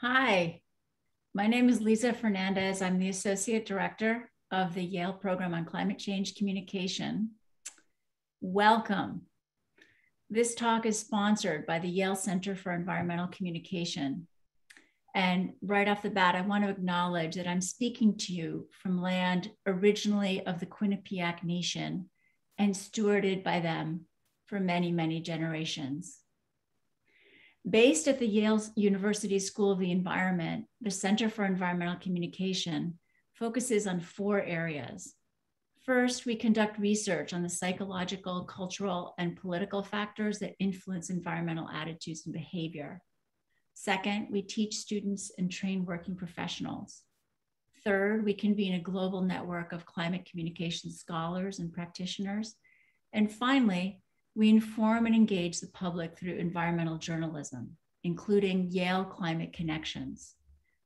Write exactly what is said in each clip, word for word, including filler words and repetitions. Hi, my name is Lisa Fernandez. I'm the Associate Director of the Yale Program on Climate Change Communication. Welcome. This talk is sponsored by the Yale Center for Environmental Communication. And right off the bat, I want to acknowledge that I'm speaking to you from land originally of the Quinnipiac Nation and stewarded by them for many, many generations. Based at the Yale University School of the Environment, the Center for Environmental Communication focuses on four areas. First, we conduct research on the psychological, cultural, and political factors that influence environmental attitudes and behavior. Second, we teach students and train working professionals. Third, we convene a global network of climate communication scholars and practitioners. And finally, we inform and engage the public through environmental journalism, including Yale Climate Connections,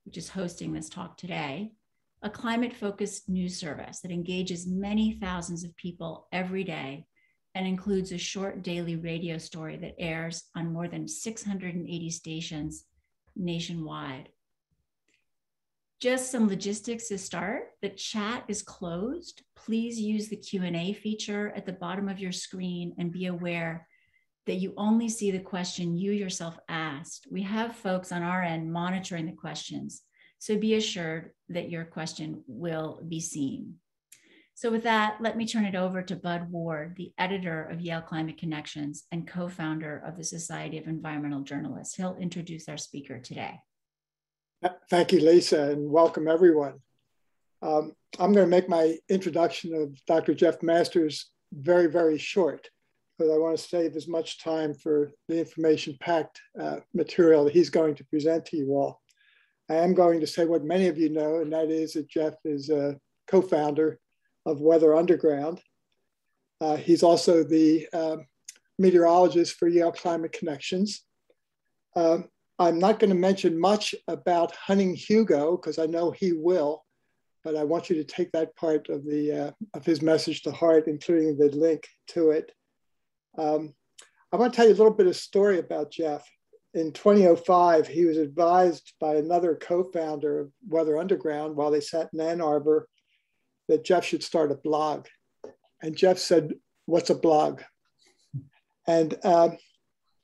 which is hosting this talk today, a climate-focused news service that engages many thousands of people every day and includes a short daily radio story that airs on more than six hundred eighty stations nationwide. Just some logistics to start. The chat is closed. Please use the Q and A feature at the bottom of your screen and be aware that you only see the question you yourself asked. We have folks on our end monitoring the questions, so be assured that your question will be seen. So with that, let me turn it over to Bud Ward, the editor of Yale Climate Connections and co-founder of the Society of Environmental Journalists. He'll introduce our speaker today. Thank you, Lisa, and welcome everyone. Um, I'm going to make my introduction of Doctor Jeff Masters very, very short, because I want to save as much time for the information-packed uh, material that he's going to present to you all. I am going to say what many of you know, and that is that Jeff is a co-founder of Weather Underground. Uh, he's also the uh, meteorologist for Yale Climate Connections. Uh, I'm not going to mention much about Hurricane Hugo because I know he will, but I want you to take that part of, the, uh, of his message to heart, including the link to it. Um, I want to tell you a little bit of story about Jeff. In two thousand five, he was advised by another co-founder of Weather Underground while they sat in Ann Arbor that Jeff should start a blog. And Jeff said, "What's a blog?" And um,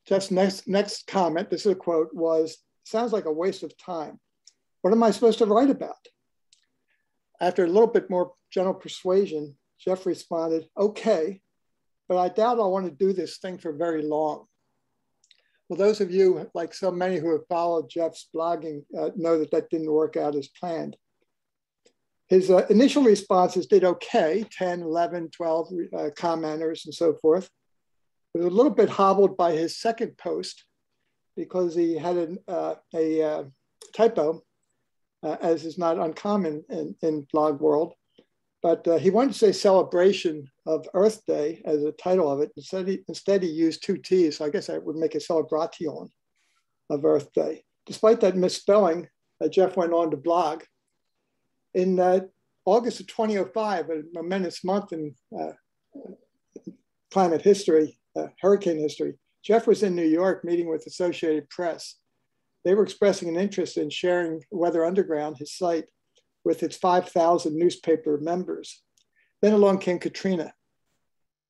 Jeff's next, next comment, this is a quote, was, "Sounds like a waste of time. What am I supposed to write about?" After a little bit more gentle persuasion, Jeff responded, "Okay, but I doubt I'll want to do this thing for very long." Well, those of you, like so many who have followed Jeff's blogging, uh, know that that didn't work out as planned. His uh, initial responses did okay, ten, eleven, twelve uh, commenters and so forth. But was a little bit hobbled by his second post because he had an, uh, a uh, typo, uh, as is not uncommon in, in blog world. But uh, he wanted to say celebration of Earth Day as a title of it. Instead he, instead, he used two T's, so I guess that would make a celebration of Earth Day. Despite that misspelling, uh, Jeff went on to blog. In uh, August of twenty oh five, a momentous month in uh, climate history, uh, hurricane history, Jeff was in New York meeting with Associated Press. They were expressing an interest in sharing Weather Underground, his site, with its five thousand newspaper members. Then along came Katrina.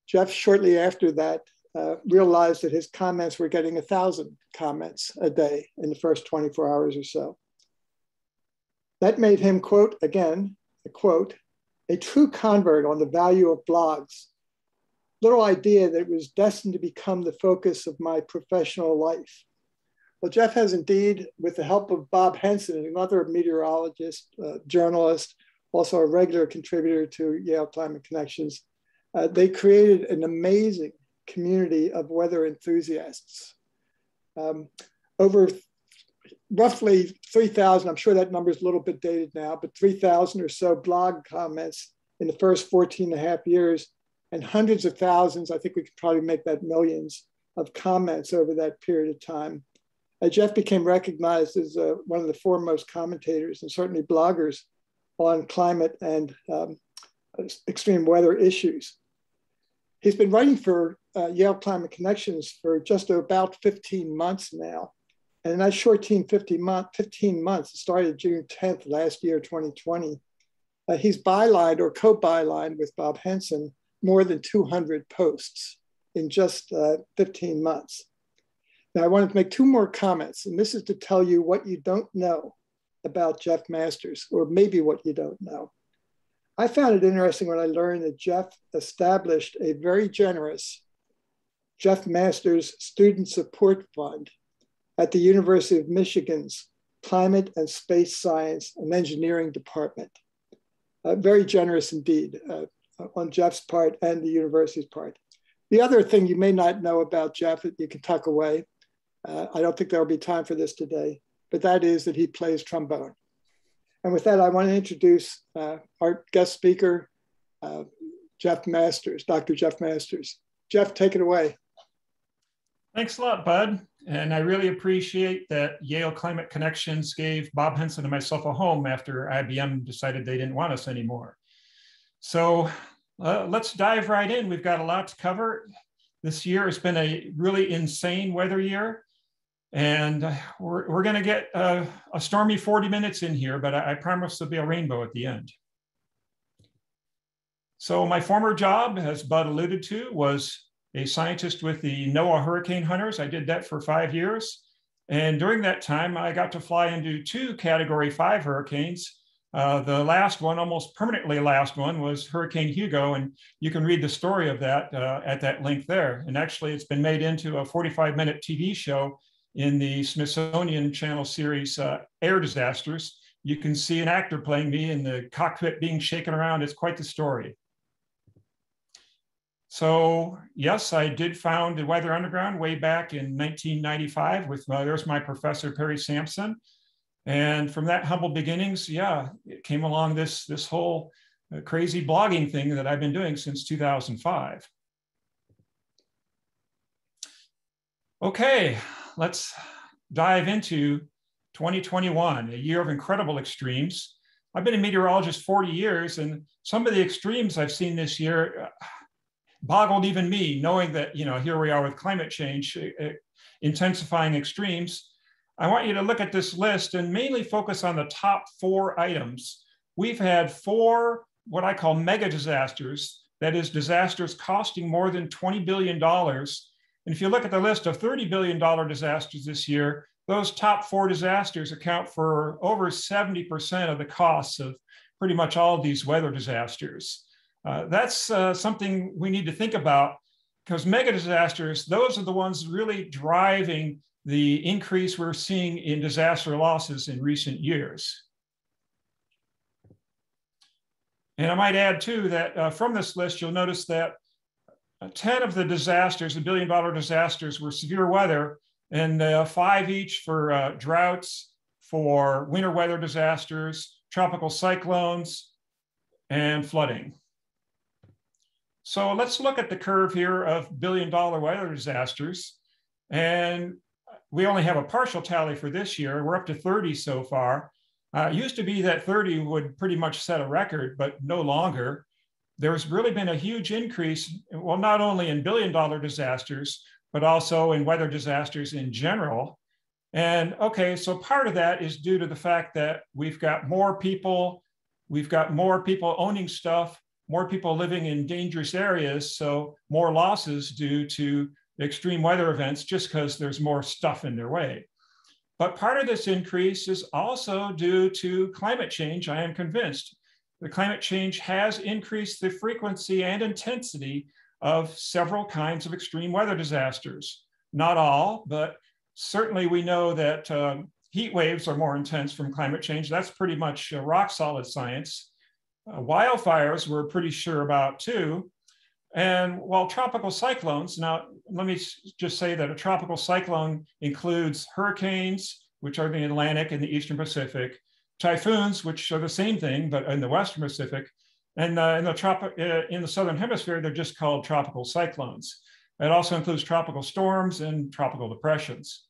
Jeff, shortly after that, uh, realized that his comments were getting one thousand comments a day in the first twenty-four hours or so. That made him, quote, again, a quote, "a true convert on the value of blogs. Little idea that it was destined to become the focus of my professional life." Well, Jeff has indeed, with the help of Bob Henson, another meteorologist, uh, journalist, also a regular contributor to Yale Climate Connections, uh, they created an amazing community of weather enthusiasts. Um, over roughly three thousand, I'm sure that number is a little bit dated now, but three thousand or so blog comments in the first fourteen and a half years, and hundreds of thousands, I think we could probably make that millions, of comments over that period of time. Uh, Jeff became recognized as uh, one of the foremost commentators and certainly bloggers on climate and um, extreme weather issues. He's been writing for uh, Yale Climate Connections for just about fifteen months now. And in that short fifteen months, it started June tenth last year, twenty twenty, uh, he's bylined or co-bylined with Bob Henson more than two hundred posts in just uh, fifteen months. Now I wanted to make two more comments, and this is to tell you what you don't know about Jeff Masters, or maybe what you don't know. I found it interesting when I learned that Jeff established a very generous Jeff Masters Student Support Fund at the University of Michigan's Climate and Space Science and Engineering Department. Uh, very generous indeed uh, on Jeff's part and the university's part. The other thing you may not know about Jeff that you can tuck away, uh, I don't think there'll be time for this today, but that is that he plays trombone. And with that, I want to introduce uh, our guest speaker, uh, Jeff Masters, Doctor Jeff Masters. Jeff, take it away. Thanks a lot, Bud. And I really appreciate that Yale Climate Connections gave Bob Henson and myself a home after I B M decided they didn't want us anymore. So uh, let's dive right in. We've got a lot to cover. This year has been a really insane weather year. And we're, we're going to get a, a stormy forty minutes in here, but I, I promise there'll be a rainbow at the end. So my former job, as Bud alluded to, was a scientist with the NOAA Hurricane Hunters. I did that for five years. And during that time, I got to fly into two Category five hurricanes. Uh, the last one, almost permanently last one, was Hurricane Hugo. And you can read the story of that uh, at that link there. And actually, it's been made into a forty-five minute T V show in the Smithsonian Channel series, uh, Air Disasters. You can see an actor playing me in the cockpit being shaken around. It's quite the story. So yes, I did found the Weather Underground way back in nineteen ninety-five with, uh, there's my professor, Perry Sampson. And from that humble beginnings, yeah, it came along this, this whole uh, crazy blogging thing that I've been doing since two thousand five. Okay. Let's dive into twenty twenty-one, a year of incredible extremes. I've been a meteorologist forty years, and some of the extremes I've seen this year boggled even me, knowing that, you know, here we are with climate change, uh, intensifying extremes. I want you to look at this list and mainly focus on the top four items. We've had four, what I call mega disasters, that is disasters costing more than twenty billion dollars. And if you look at the list of thirty billion dollar disasters this year, those top four disasters account for over seventy percent of the costs of pretty much all of these weather disasters. Uh, that's uh, something we need to think about, because mega disasters, those are the ones really driving the increase we're seeing in disaster losses in recent years. And I might add too that uh, from this list, you'll notice that ten of the disasters, the billion dollar disasters, were severe weather, and uh, five each for uh, droughts, for winter weather disasters, tropical cyclones, and flooding. So let's look at the curve here of billion dollar weather disasters. And we only have a partial tally for this year. We're up to thirty so far. Uh, it used to be that thirty would pretty much set a record, but no longer. There's really been a huge increase, well, not only in billion dollar disasters, but also in weather disasters in general. And okay, so part of that is due to the fact that we've got more people, we've got more people owning stuff, more people living in dangerous areas, so more losses due to extreme weather events just because there's more stuff in their way. But part of this increase is also due to climate change, I am convinced. The climate change has increased the frequency and intensity of several kinds of extreme weather disasters. Not all, but certainly we know that um, heat waves are more intense from climate change. That's pretty much uh, rock solid science. Uh, wildfires we're pretty sure about too. And while tropical cyclones, now let me just say that a tropical cyclone includes hurricanes, which are the Atlantic and the Eastern Pacific, typhoons, which are the same thing, but in the Western Pacific, and uh, in, the tropi uh, in the Southern Hemisphere, they're just called tropical cyclones. It also includes tropical storms and tropical depressions.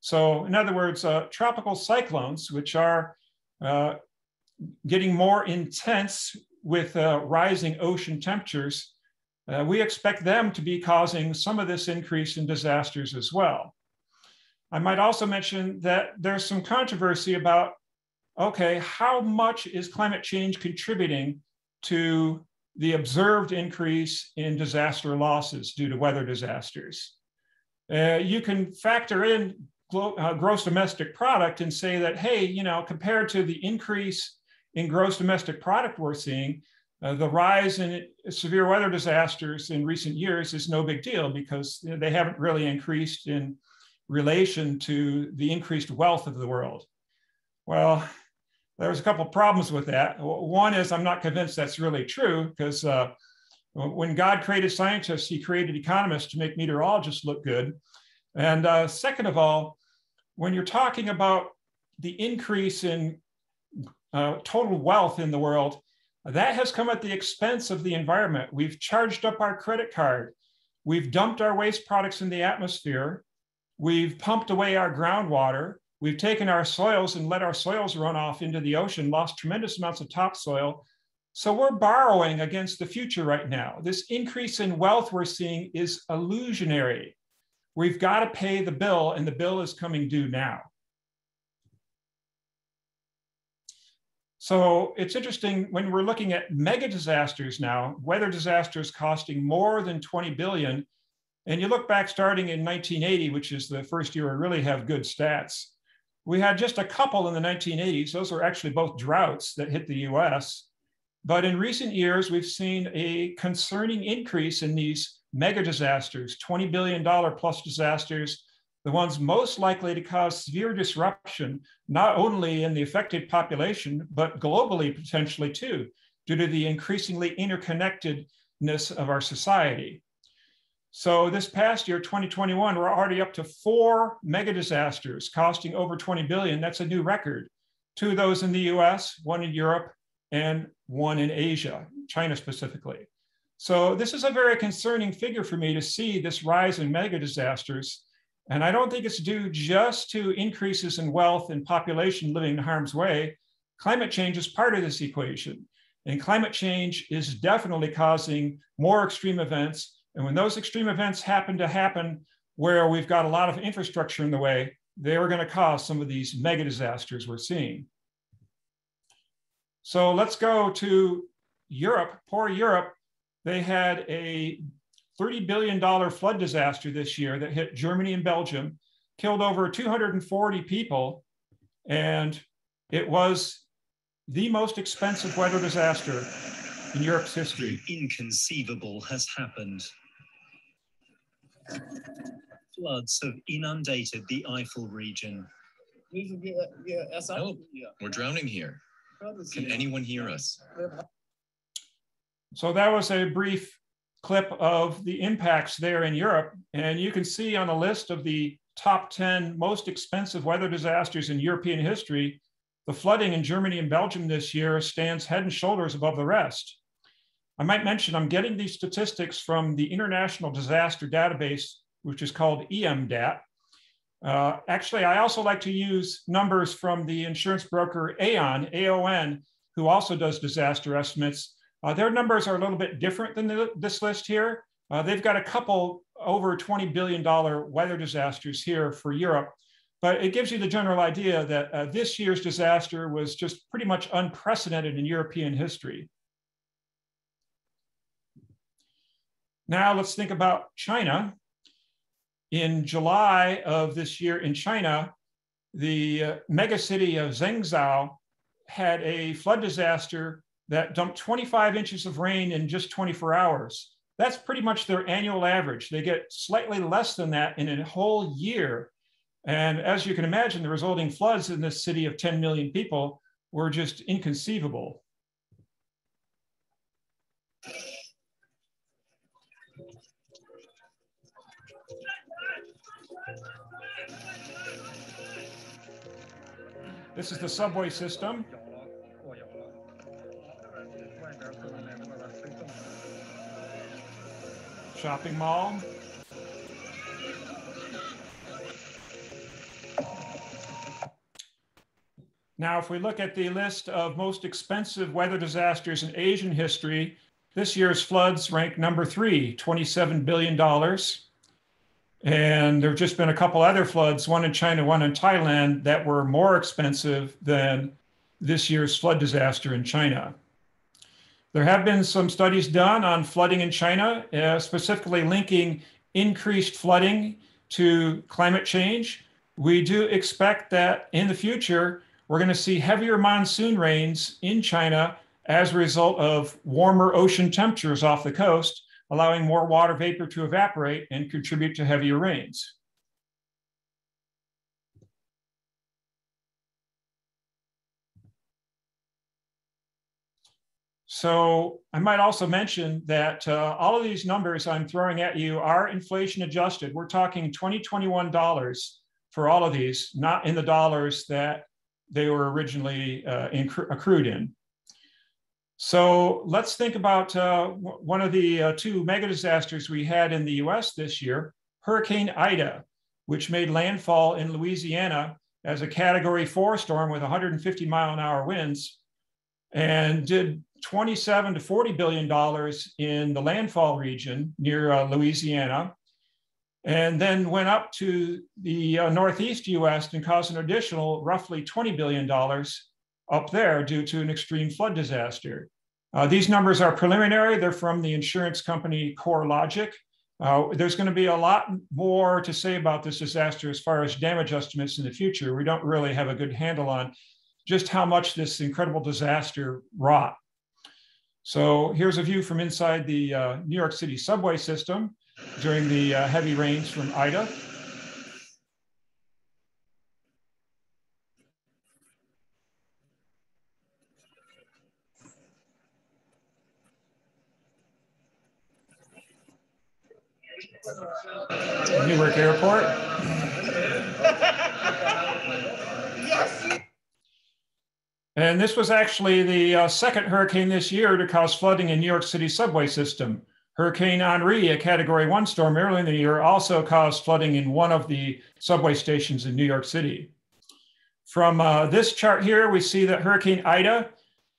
So in other words, uh, tropical cyclones, which are uh, getting more intense with uh, rising ocean temperatures, uh, we expect them to be causing some of this increase in disasters as well. I might also mention that there's some controversy about, okay, how much is climate change contributing to the observed increase in disaster losses due to weather disasters? Uh, you can factor in uh, gross domestic product and say that, hey, you know, compared to the increase in gross domestic product we're seeing, uh, the rise in severe weather disasters in recent years is no big deal because they haven't really increased in relation to the increased wealth of the world. Well, there's a couple of problems with that. One is I'm not convinced that's really true because uh, when God created scientists, he created economists to make meteorologists look good. And uh, second of all, when you're talking about the increase in uh, total wealth in the world, that has come at the expense of the environment. We've charged up our credit card. We've dumped our waste products in the atmosphere. We've pumped away our groundwater. We've taken our soils and let our soils run off into the ocean, lost tremendous amounts of topsoil. So we're borrowing against the future right now. This increase in wealth we're seeing is illusionary. We've got to pay the bill, and the bill is coming due now. So it's interesting when we're looking at mega disasters now, weather disasters costing more than twenty billion dollars. And you look back starting in nineteen eighty, which is the first year we really have good stats. We had just a couple in the nineteen eighties. Those were actually both droughts that hit the U S. But in recent years, we've seen a concerning increase in these mega disasters, twenty billion dollars plus disasters, the ones most likely to cause severe disruption, not only in the affected population, but globally potentially too, due to the increasingly interconnectedness of our society. So this past year, twenty twenty-one, we're already up to four mega disasters costing over twenty billion. That's a new record. Two of those in the U S, one in Europe, and one in Asia, China specifically. So this is a very concerning figure for me to see this rise in mega disasters. And I don't think it's due just to increases in wealth and population living in harm's way. Climate change is part of this equation. And climate change is definitely causing more extreme events. And when those extreme events happen to happen where we've got a lot of infrastructure in the way, they were going to cause some of these mega disasters we're seeing. So let's go to Europe. Poor Europe, they had a thirty billion dollar flood disaster this year that hit Germany and Belgium, killed over two hundred forty people, and it was the most expensive weather disaster in Europe's history. The inconceivable has happened. Floods have inundated the Eiffel region. Help, we're drowning here. Can anyone hear us? So that was a brief clip of the impacts there in Europe. And you can see on a list of the top ten most expensive weather disasters in European history, the flooding in Germany and Belgium this year stands head and shoulders above the rest. I might mention I'm getting these statistics from the International Disaster Database, which is called E M DAT. Uh, actually, I also like to use numbers from the insurance broker Aon, A O N, who also does disaster estimates. Uh, their numbers are a little bit different than the, this list here. Uh, they've got a couple over twenty billion dollar weather disasters here for Europe, but it gives you the general idea that uh, this year's disaster was just pretty much unprecedented in European history. Now let's think about China. In July of this year in China, the uh, megacity of Zhengzhou had a flood disaster that dumped twenty-five inches of rain in just twenty-four hours. That's pretty much their annual average. They get slightly less than that in a whole year. And as you can imagine, the resulting floods in this city of ten million people were just inconceivable. This is the subway system. Shopping mall. Now, if we look at the list of most expensive weather disasters in Asian history, this year's floods rank number three, twenty-seven billion dollars. And there have just been a couple other floods, one in China, one in Thailand, that were more expensive than this year's flood disaster in China. There have been some studies done on flooding in China, uh, specifically linking increased flooding to climate change. We do expect that in the future, we're going to see heavier monsoon rains in China as a result of warmer ocean temperatures off the coast, allowing more water vapor to evaporate and contribute to heavier rains. So I might also mention that uh, all of these numbers I'm throwing at you are inflation adjusted. We're talking twenty twenty-one dollars for all of these, not in the dollars that they were originally uh, accrued in. So let's think about uh, one of the uh, two mega disasters we had in the U S this year, Hurricane Ida, which made landfall in Louisiana as a category four storm with one hundred fifty mile an hour winds and did twenty-seven to forty billion dollars in the landfall region near uh, Louisiana, and then went up to the uh, Northeast U S and caused an additional roughly twenty billion dollars up there due to an extreme flood disaster. Uh, these numbers are preliminary. They're from the insurance company CoreLogic. Uh, there's going to be a lot more to say about this disaster as far as damage estimates in the future. We don't really have a good handle on just how much this incredible disaster wrought. So here's a view from inside the uh, New York City subway system during the uh, heavy rains from Ida. Newark Airport. Yes. And this was actually the uh, second hurricane this year to cause flooding in New York City subway system. Hurricane Henri, a category one storm earlier in the year, also caused flooding in one of the subway stations in New York City. From uh, this chart here, we see that Hurricane Ida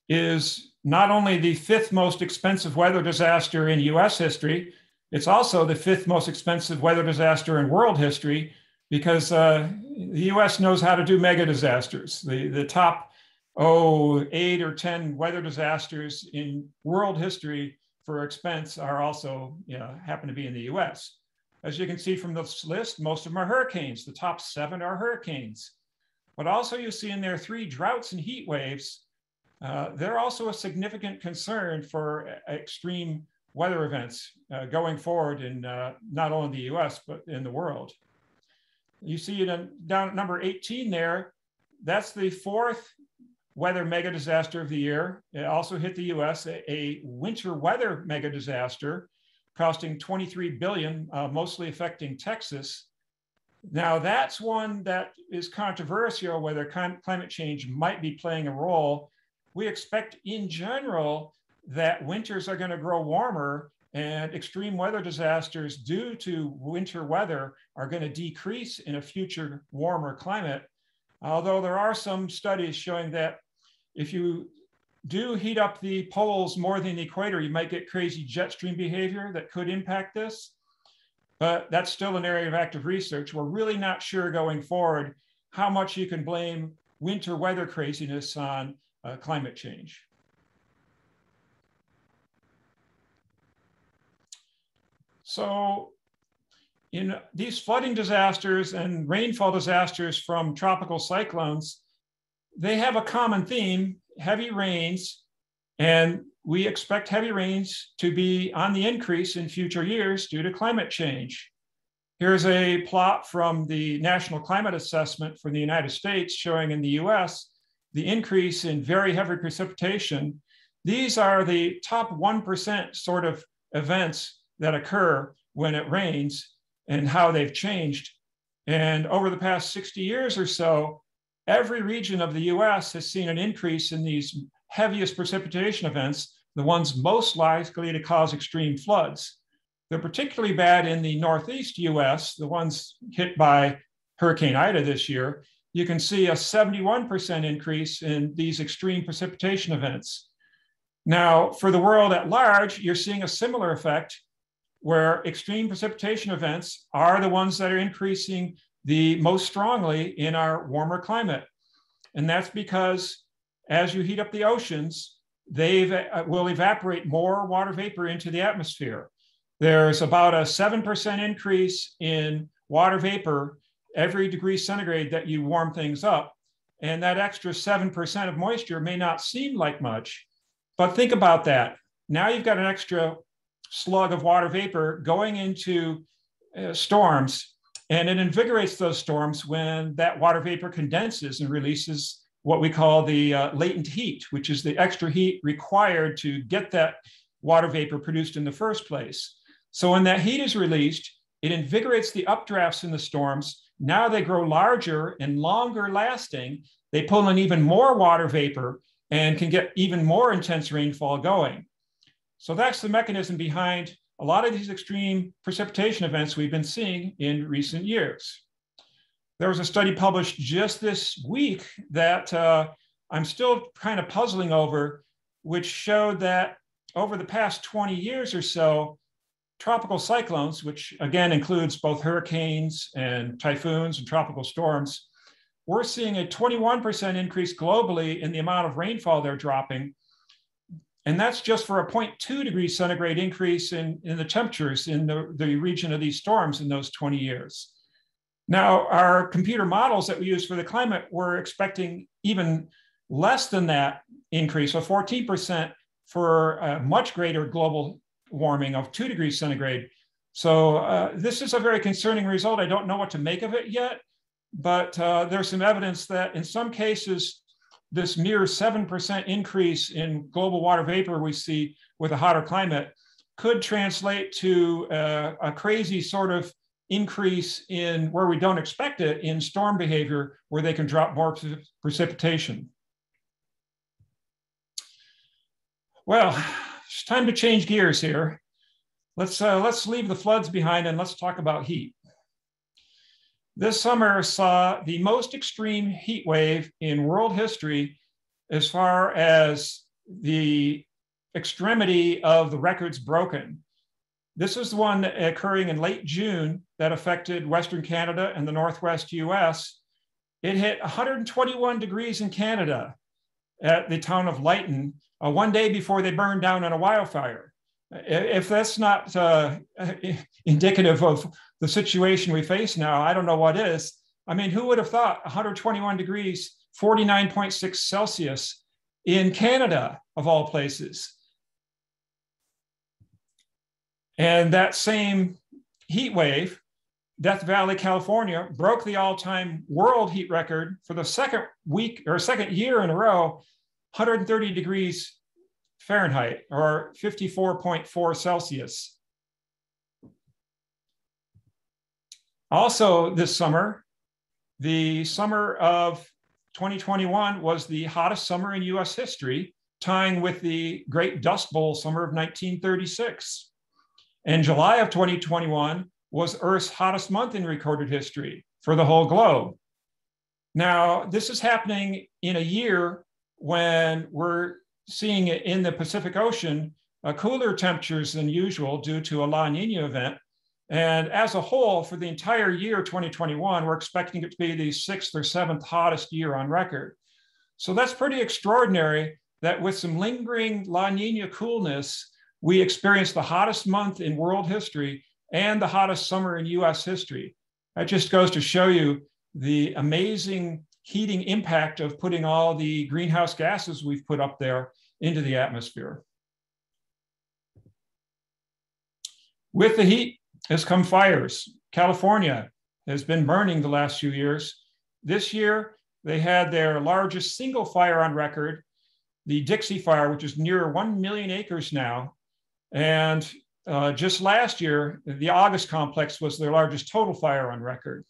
is not only the fifth most expensive weather disaster in U S history, it's also the fifth most expensive weather disaster in world history, because uh, the U S knows how to do mega disasters. The, the top, oh, eight or ten weather disasters in world history for expense are also, you know, happen to be in the U S. As you can see from this list, most of them are hurricanes. The top seven are hurricanes. But also you see in there three droughts and heat waves. Uh, they're also a significant concern for extreme weather events uh, going forward in uh, not only the U S, but in the world. You see it in, down at number eighteen there, that's the fourth weather mega disaster of the year. It also hit the U S, a, a winter weather mega disaster costing twenty-three billion dollars, uh, mostly affecting Texas. Now that's one that is controversial whether climate change might be playing a role. We expect in general that winters are going to grow warmer and extreme weather disasters due to winter weather are going to decrease in a future warmer climate. Although there are some studies showing that if you do heat up the poles more than the equator, you might get crazy jet stream behavior that could impact this. But that's still an area of active research. We're really not sure going forward how much you can blame winter weather craziness on uh, climate change. So in these flooding disasters and rainfall disasters from tropical cyclones, they have a common theme, heavy rains, and we expect heavy rains to be on the increase in future years due to climate change. Here's a plot from the National Climate Assessment for the United States showing in the U S the increase in very heavy precipitation. These are the top one percent sort of events that occur when it rains and how they've changed. And over the past sixty years or so, every region of the U S has seen an increase in these heaviest precipitation events, the ones most likely to cause extreme floods. They're particularly bad in the Northeast U S, the ones hit by Hurricane Ida this year. You can see a seventy-one percent increase in these extreme precipitation events. Now, for the world at large, you're seeing a similar effect. where extreme precipitation events are the ones that are increasing the most strongly in our warmer climate. And that's because as you heat up the oceans, they ev- will evaporate more water vapor into the atmosphere. There's about a seven percent increase in water vapor every degree centigrade that you warm things up. And that extra seven percent of moisture may not seem like much, but think about that. Now you've got an extra slug of water vapor going into uh, storms, and it invigorates those storms when that water vapor condenses and releases what we call the uh, latent heat, which is the extra heat required to get that water vapor produced in the first place. So when that heat is released, it invigorates the updrafts in the storms. Now they grow larger and longer lasting. They pull in even more water vapor and can get even more intense rainfall going. So that's the mechanism behind a lot of these extreme precipitation events we've been seeing in recent years. There was a study published just this week that uh, I'm still kind of puzzling over, which showed that over the past twenty years or so, tropical cyclones, which again includes both hurricanes and typhoons and tropical storms, we're seeing a twenty-one percent increase globally in the amount of rainfall they're dropping. And that's just for a zero point two degree centigrade increase in, in the temperatures in the, the region of these storms in those twenty years. Now, our computer models that we use for the climate were expecting even less than that increase, so fourteen percent for a much greater global warming of two degrees centigrade. So uh, this is a very concerning result. I don't know what to make of it yet, but uh, there's some evidence that in some cases, this mere seven percent increase in global water vapor we see with a hotter climate could translate to uh, a crazy sort of increase in where we don't expect it in storm behavior, where they can drop more precipitation. Well, it's time to change gears here. Let's, uh, let's leave the floods behind and let's talk about heat. This summer saw the most extreme heat wave in world history as far as the extremity of the records broken. This is the one occurring in late June that affected Western Canada and the Northwest U S. It hit one hundred twenty-one degrees in Canada at the town of Lytton, uh, one day before they burned down in a wildfire. If that's not uh, indicative of the situation we face now, I don't know what is. I mean, who would have thought one hundred twenty-one degrees, forty-nine point six Celsius in Canada, of all places? And that same heat wave, Death Valley, California, broke the all-time world heat record for the second week or second year in a row, one hundred thirty degrees Fahrenheit, or fifty-four point four Celsius. Also this summer, the summer of twenty twenty-one was the hottest summer in U S history, tying with the Great Dust Bowl summer of nineteen thirty-six. And July of twenty twenty-one was Earth's hottest month in recorded history for the whole globe. Now, this is happening in a year when we're seeing in the Pacific Ocean uh, cooler temperatures than usual due to a La Nina event. And as a whole, for the entire year twenty twenty-one, we're expecting it to be the sixth or seventh hottest year on record. So that's pretty extraordinary that with some lingering La Nina coolness, we experienced the hottest month in world history and the hottest summer in U S history. That just goes to show you the amazing heating impact of putting all the greenhouse gases we've put up there into the atmosphere. With the heat has come fires. California has been burning the last few years. This year, they had their largest single fire on record, the Dixie Fire, which is near one million acres now. And uh, just last year, the August complex was their largest total fire on record.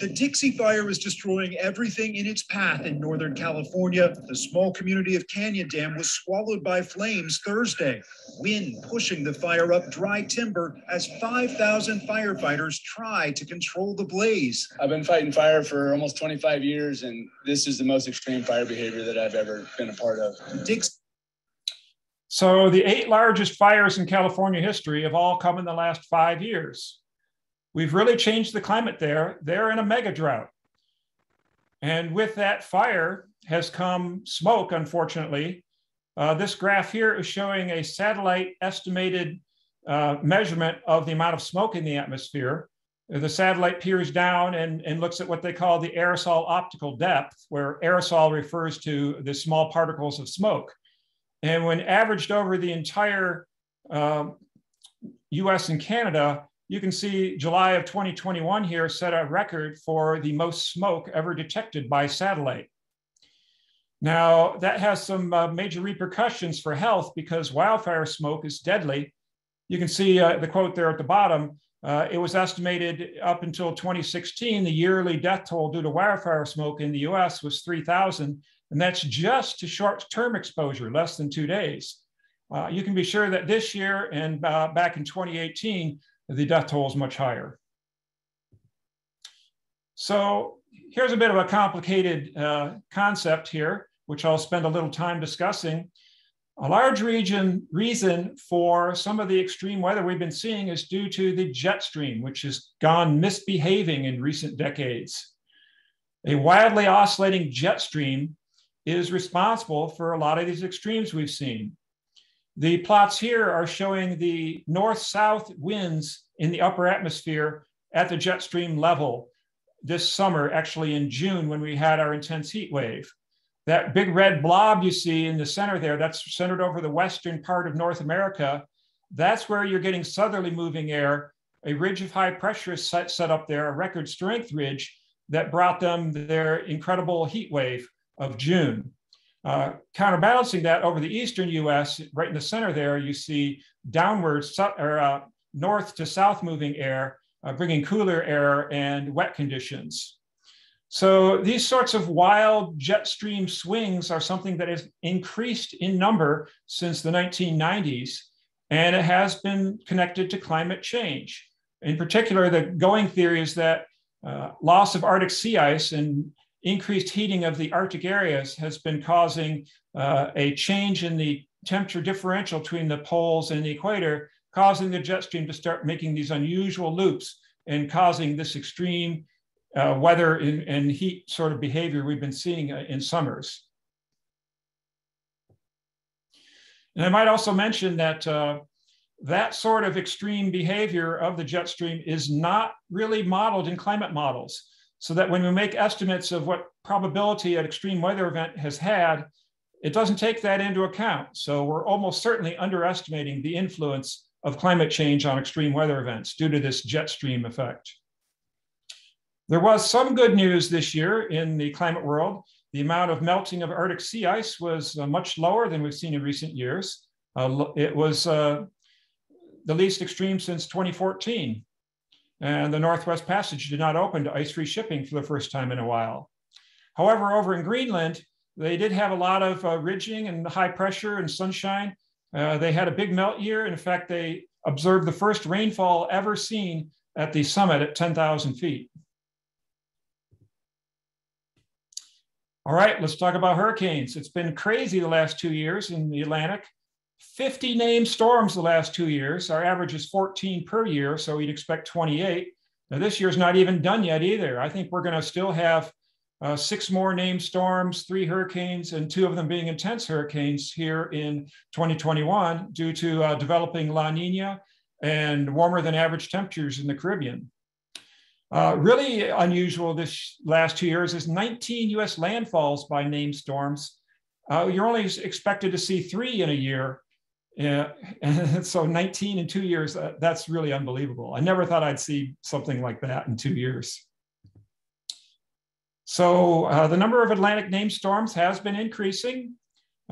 The Dixie Fire is destroying everything in its path in Northern California. The small community of Canyon Dam was swallowed by flames Thursday. Wind pushing the fire up dry timber as five thousand firefighters try to control the blaze. I've been fighting fire for almost twenty-five years, and this is the most extreme fire behavior that I've ever been a part of. Dixie So the eight largest fires in California history have all come in the last five years. We've really changed the climate there. They're in a mega drought. And with that fire has come smoke, unfortunately. Uh, this graph here is showing a satellite estimated uh, measurement of the amount of smoke in the atmosphere. The satellite peers down and, and looks at what they call the aerosol optical depth, where aerosol refers to the small particles of smoke. And when averaged over the entire uh, U S and Canada, you can see July of twenty twenty-one here set a record for the most smoke ever detected by satellite. Now, that has some uh, major repercussions for health because wildfire smoke is deadly. You can see uh, the quote there at the bottom. Uh, it was estimated up until twenty sixteen, the yearly death toll due to wildfire smoke in the U S was three thousand, and that's just to short-term exposure, less than two days. Uh, you can be sure that this year and uh, back in twenty eighteen, the death toll is much higher. So here's a bit of a complicated uh, concept here, which I'll spend a little time discussing. A large region reason for some of the extreme weather we've been seeing is due to the jet stream, which has gone misbehaving in recent decades. A wildly oscillating jet stream is responsible for a lot of these extremes we've seen. The plots here are showing the north-south winds in the upper atmosphere at the jet stream level this summer, actually in June when we had our intense heat wave. That big red blob you see in the center there, that's centered over the western part of North America. That's where you're getting southerly moving air. A ridge of high pressure is set, set up there, a record strength ridge that brought them their incredible heat wave of June. Uh, counterbalancing that over the eastern U S, right in the center there, you see downward or, uh, north to south moving air, uh, bringing cooler air and wet conditions. So these sorts of wild jet stream swings are something that has increased in number since the nineteen nineties, and it has been connected to climate change. In particular, the going theory is that uh, loss of Arctic sea ice and increased heating of the Arctic areas has been causing uh, a change in the temperature differential between the poles and the equator, causing the jet stream to start making these unusual loops and causing this extreme Uh, weather and, and heat sort of behavior we've been seeing uh, in summers. And I might also mention that uh, that sort of extreme behavior of the jet stream is not really modeled in climate models. So that when we make estimates of what probability an extreme weather event has had, it doesn't take that into account. So we're almost certainly underestimating the influence of climate change on extreme weather events due to this jet stream effect. There was some good news this year in the climate world. The amount of melting of Arctic sea ice was uh, much lower than we've seen in recent years. Uh, it was uh, the least extreme since twenty fourteen. And the Northwest Passage did not open to ice-free shipping for the first time in a while. However, over in Greenland, they did have a lot of uh, ridging and high pressure and sunshine. Uh, they had a big melt year. In fact, they observed the first rainfall ever seen at the summit at ten thousand feet. All right, let's talk about hurricanes. It's been crazy the last two years in the Atlantic. fifty named storms the last two years. Our average is fourteen per year, so we'd expect twenty-eight. Now this year's not even done yet either. I think we're gonna still have uh, six more named storms, three hurricanes, and two of them being intense hurricanes here in twenty twenty-one due to uh, developing La Nina and warmer than average temperatures in the Caribbean. Uh, really unusual this last two years is nineteen U S landfalls by named storms. Uh, you're only expected to see three in a year. Uh, and so nineteen in two years, uh, that's really unbelievable. I never thought I'd see something like that in two years. So uh, the number of Atlantic named storms has been increasing.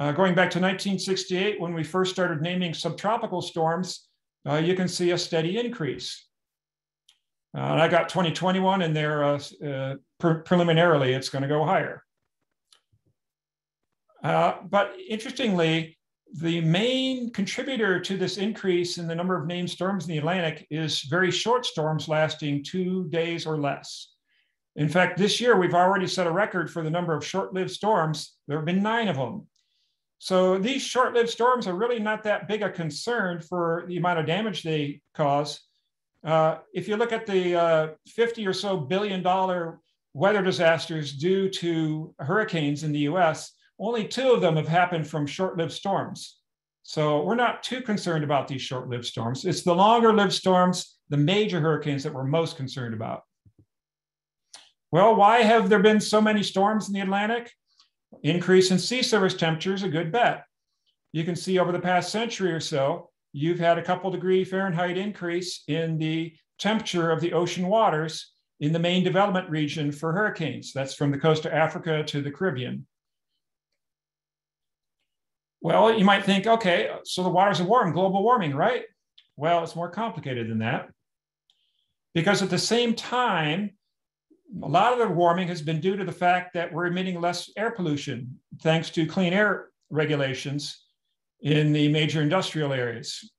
Uh, going back to nineteen sixty-eight, when we first started naming subtropical storms, uh, you can see a steady increase. Uh, and I got twenty twenty-one in there uh, uh, pre preliminarily, it's going to go higher. Uh, but interestingly, the main contributor to this increase in the number of named storms in the Atlantic is very short storms lasting two days or less. In fact, this year, we've already set a record for the number of short-lived storms. There have been nine of them. So these short-lived storms are really not that big a concern for the amount of damage they cause. Uh, if you look at the uh, fifty or so billion dollar weather disasters due to hurricanes in the U S, only two of them have happened from short-lived storms. So we're not too concerned about these short-lived storms. It's the longer-lived storms, the major hurricanes, that we're most concerned about. Well, why have there been so many storms in the Atlantic? Increase in sea surface temperature is a good bet. You can see over the past century or so, you've had a couple degree Fahrenheit increase in the temperature of the ocean waters in the main development region for hurricanes. That's from the coast of Africa to the Caribbean. Well, you might think, okay, so the waters are warm, global warming, right? Well, it's more complicated than that, because at the same time, a lot of the warming has been due to the fact that we're emitting less air pollution thanks to clean air regulations in the major industrial areas.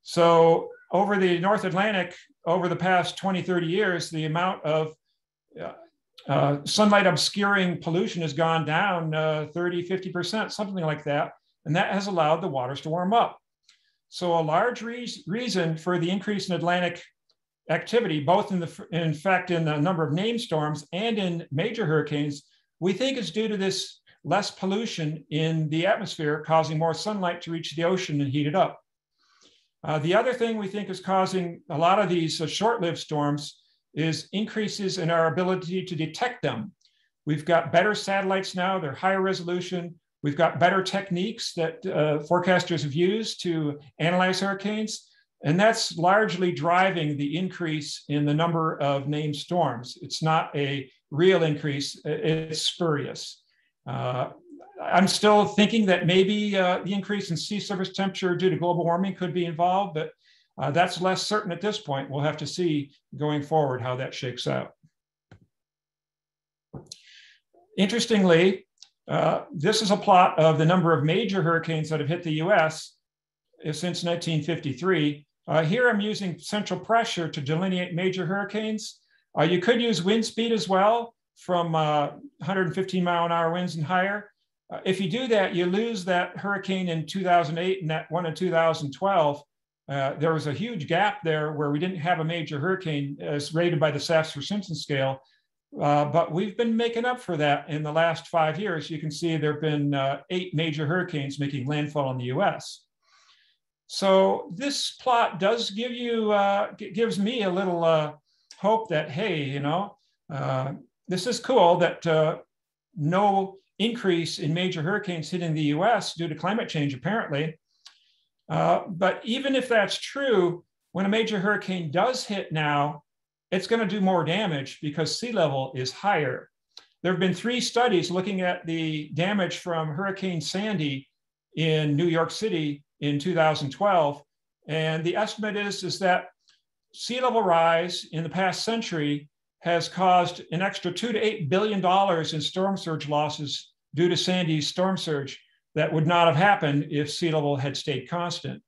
So over the North Atlantic, over the past twenty, thirty years, the amount of uh, uh, sunlight obscuring pollution has gone down uh, thirty, fifty percent, something like that. And that has allowed the waters to warm up. So a large re reason for the increase in Atlantic activity, both in the, in fact, in the number of named storms and in major hurricanes, we think is due to this less pollution in the atmosphere causing more sunlight to reach the ocean and heat it up. Uh, the other thing we think is causing a lot of these uh, short-lived storms is increases in our ability to detect them. We've got better satellites now, they're higher resolution. We've got better techniques that uh, forecasters have used to analyze hurricanes. And that's largely driving the increase in the number of named storms. It's not a real increase, it's spurious. Uh, I'm still thinking that maybe uh, the increase in sea surface temperature due to global warming could be involved, but uh, that's less certain at this point. We'll have to see going forward how that shakes out. Interestingly, uh, this is a plot of the number of major hurricanes that have hit the U S since nineteen fifty-three. Uh, here I'm using central pressure to delineate major hurricanes. Uh, you could use wind speed as well, from uh, one hundred fifteen mile an hour winds and higher. Uh, if you do that, you lose that hurricane in two thousand eight and that one in two thousand twelve. Uh, there was a huge gap there where we didn't have a major hurricane as rated by the Saffir-Simpson scale, uh, but we've been making up for that in the last five years. You can see there have been uh, eight major hurricanes making landfall in the U S. So this plot does give you, uh, gives me a little uh, hope that, hey, you know, uh, this is cool that uh, no increase in major hurricanes hitting the U S due to climate change, apparently. Uh, but even if that's true, when a major hurricane does hit now, it's going to do more damage because sea level is higher. There have been three studies looking at the damage from Hurricane Sandy in New York City in two thousand twelve. And the estimate is, is that sea level rise in the past century has caused an extra two to eight billion dollars in storm surge losses due to Sandy's storm surge that would not have happened if sea level had stayed constant.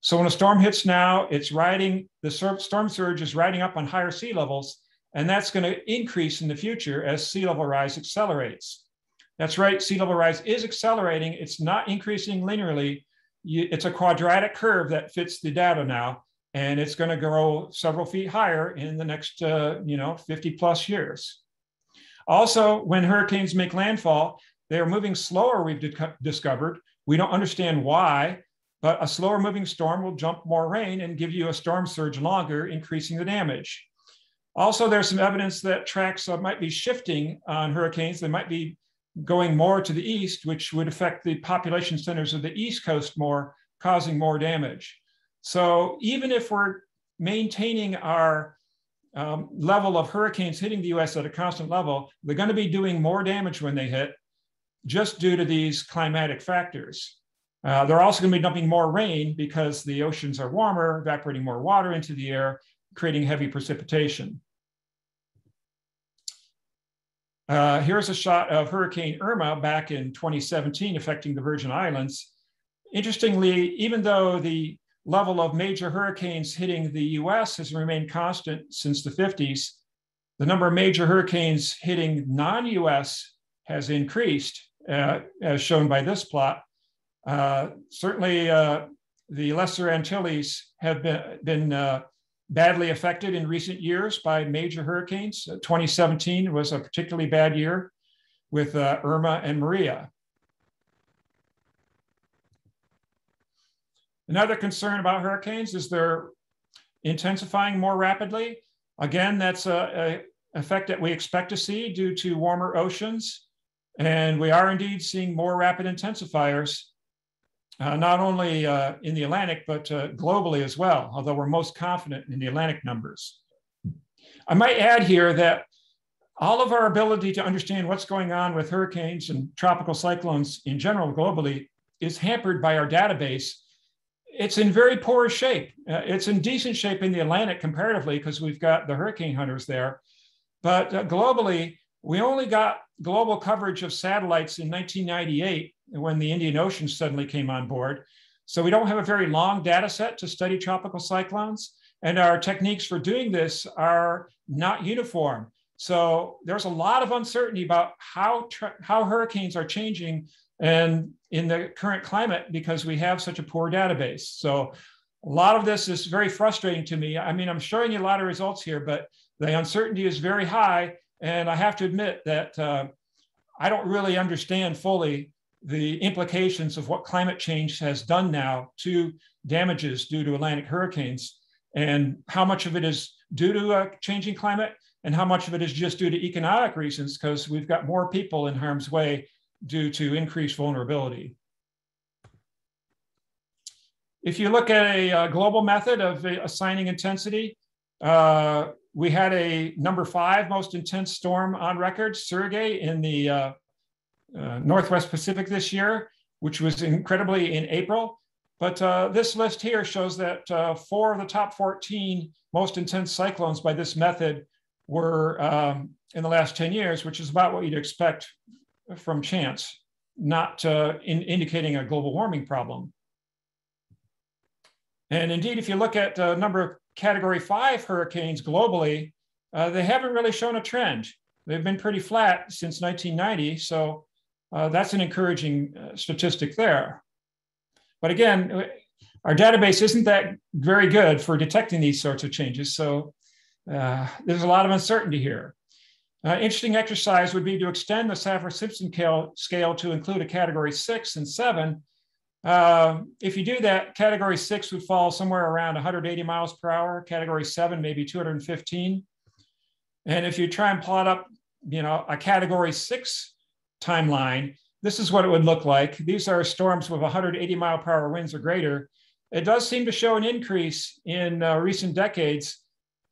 So when a storm hits now, it's riding, the storm surge is riding up on higher sea levels, and that's going to increase in the future as sea level rise accelerates. That's right, sea level rise is accelerating. It's not increasing linearly. It's a quadratic curve that fits the data now, and it's going to grow several feet higher in the next, uh, you know, fifty plus years. Also, when hurricanes make landfall, they are moving slower, we've discovered. We don't understand why, but a slower moving storm will jump more rain and give you a storm surge longer, increasing the damage. Also, there's some evidence that tracks uh, might be shifting on hurricanes. They might be going more to the east, which would affect the population centers of the East Coast more, causing more damage. So even if we're maintaining our um, level of hurricanes hitting the U S at a constant level, they're going to be doing more damage when they hit just due to these climatic factors. Uh, they're also going to be dumping more rain because the oceans are warmer, evaporating more water into the air, creating heavy precipitation. Uh, here's a shot of Hurricane Irma back in twenty seventeen affecting the Virgin Islands. Interestingly, even though the level of major hurricanes hitting the U S has remained constant since the fifties, the number of major hurricanes hitting non-U S has increased, uh, as shown by this plot. Uh, certainly, uh, the Lesser Antilles have been, been uh, badly affected in recent years by major hurricanes. Uh, twenty seventeen was a particularly bad year with uh, Irma and Maria. Another concern about hurricanes is they're intensifying more rapidly. Again, that's an effect that we expect to see due to warmer oceans. And we are indeed seeing more rapid intensifiers, uh, not only uh, in the Atlantic, but uh, globally as well, although we're most confident in the Atlantic numbers. I might add here that all of our ability to understand what's going on with hurricanes and tropical cyclones in general globally is hampered by our database. It's in very poor shape. Uh, it's in decent shape in the Atlantic comparatively because we've got the hurricane hunters there. But uh, globally, we only got global coverage of satellites in nineteen ninety-eight when the Indian Ocean suddenly came on board. So we don't have a very long data set to study tropical cyclones. And our techniques for doing this are not uniform. So there's a lot of uncertainty about how, how hurricanes are changing and in the current climate because we have such a poor database. So a lot of this is very frustrating to me. I mean, I'm showing you a lot of results here, but the uncertainty is very high. And I have to admit that uh, I don't really understand fully the implications of what climate change has done now to damages due to Atlantic hurricanes and how much of it is due to a changing climate and how much of it is just due to economic reasons because we've got more people in harm's way due to increased vulnerability. If you look at a, a global method of assigning intensity, uh, we had a number five most intense storm on record, Sergei, in the uh, uh, Northwest Pacific this year, which was incredibly in April. But uh, this list here shows that uh, four of the top fourteen most intense cyclones by this method were um, in the last ten years, which is about what you'd expect from chance, not uh, in indicating a global warming problem. And indeed, if you look at the number of Category five hurricanes globally, uh, they haven't really shown a trend. They've been pretty flat since nineteen ninety, so uh, that's an encouraging uh, statistic there. But again, our database isn't that very good for detecting these sorts of changes, so uh, there's a lot of uncertainty here. Uh, interesting exercise would be to extend the Saffir-Simpson scale to include a Category six and seven. Uh, if you do that, Category six would fall somewhere around one hundred eighty miles per hour, Category seven, maybe two hundred fifteen. And if you try and plot up, you know, a Category six timeline, this is what it would look like. These are storms with one hundred eighty mile per hour winds or greater. It does seem to show an increase in uh, recent decades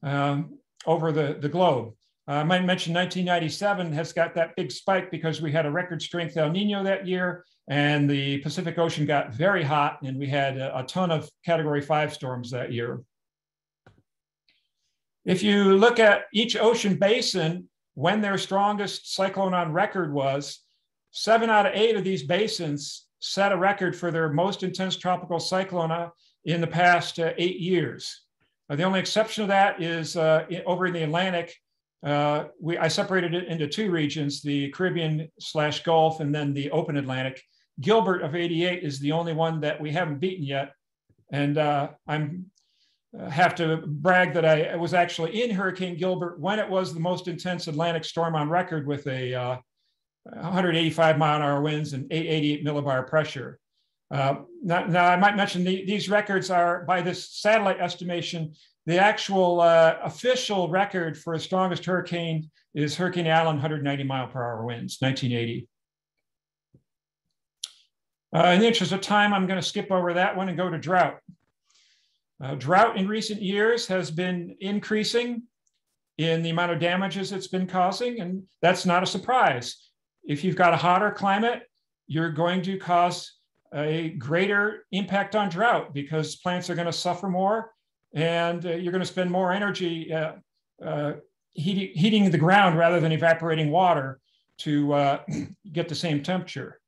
um, over the, the globe. Uh, I might mention nineteen ninety-seven has got that big spike because we had a record strength El Niño that year, and the Pacific Ocean got very hot, and we had a, a ton of Category five storms that year. If you look at each ocean basin, when their strongest cyclone on record was, seven out of eight of these basins set a record for their most intense tropical cyclone in the past uh, eight years. Uh, the only exception to that is uh, in, over in the Atlantic. Uh, we, I separated it into two regions, the Caribbean slash Gulf and then the open Atlantic. Gilbert of eighty-eight is the only one that we haven't beaten yet. And uh, I'm uh, have to brag that I, I was actually in Hurricane Gilbert when it was the most intense Atlantic storm on record with a uh, one hundred eighty-five mile an hour winds and eight hundred eighty-eight millibar pressure. Uh, now, now I might mention the, these records are by this satellite estimation. The actual uh, official record for the strongest hurricane is Hurricane Allen, one hundred ninety mile per hour winds, nineteen eighty. Uh, in the interest of time, I'm going to skip over that one and go to drought. Uh, drought in recent years has been increasing in the amount of damages it's been causing, and that's not a surprise. If you've got a hotter climate, you're going to cause a greater impact on drought because plants are going to suffer more. And uh, you're going to spend more energy uh, uh, heat heating the ground rather than evaporating water to uh, get the same temperature.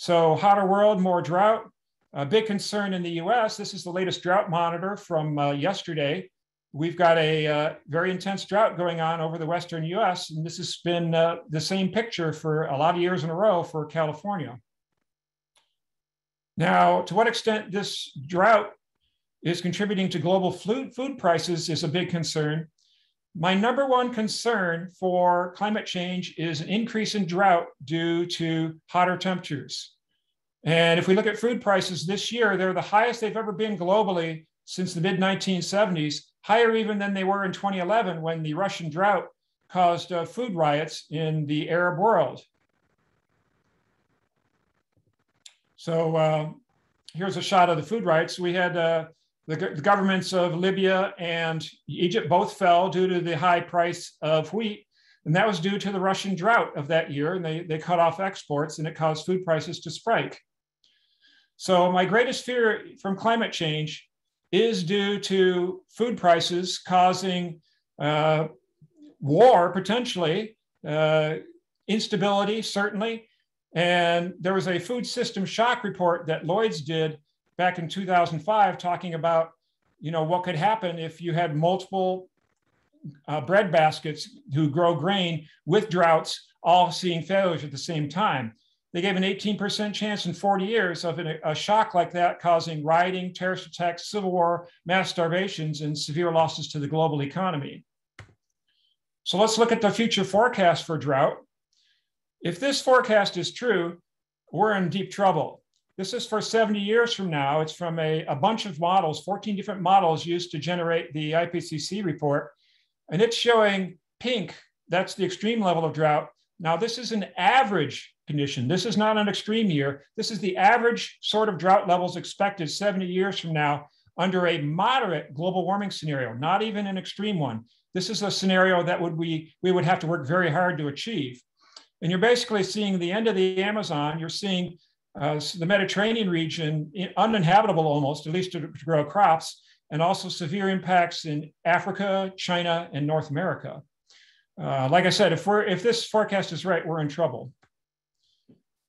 So hotter world, more drought. A big concern in the U S. This is the latest drought monitor from uh, yesterday. We've got a uh, very intense drought going on over the western U S. And this has been uh, the same picture for a lot of years in a row for California. Now, to what extent this drought is contributing to global food prices is a big concern. My number one concern for climate change is an increase in drought due to hotter temperatures. And if we look at food prices this year, they're the highest they've ever been globally since the mid nineteen seventies, higher even than they were in twenty eleven when the Russian drought caused uh, food riots in the Arab world. So uh, here's a shot of the food riots. We had uh, the, the governments of Libya and Egypt both fell due to the high price of wheat. And that was due to the Russian drought of that year. And they, they cut off exports, and it caused food prices to spike. So my greatest fear from climate change is due to food prices causing uh, war, potentially, uh, instability, certainly. And there was a food system shock report that Lloyd's did back in two thousand five talking about, you know, what could happen if you had multiple uh, bread baskets who grow grain with droughts all seeing failures at the same time. They gave an eighteen percent chance in forty years of an, a shock like that causing rioting, terrorist attacks, civil war, mass starvations, and severe losses to the global economy. So let's look at the future forecast for drought. If this forecast is true, we're in deep trouble. This is for seventy years from now. It's from a, a bunch of models, fourteen different models used to generate the I P C C report. And it's showing pink, that's the extreme level of drought. Now this is an average condition. This is not an extreme year. This is the average sort of drought levels expected seventy years from now under a moderate global warming scenario, not even an extreme one. This is a scenario that would we, we would have to work very hard to achieve. And you're basically seeing the end of the Amazon. You're seeing uh, the Mediterranean region uninhabitable almost, at least to, to grow crops, and also severe impacts in Africa, China, and North America. Uh, like I said, if, we're, if this forecast is right, we're in trouble.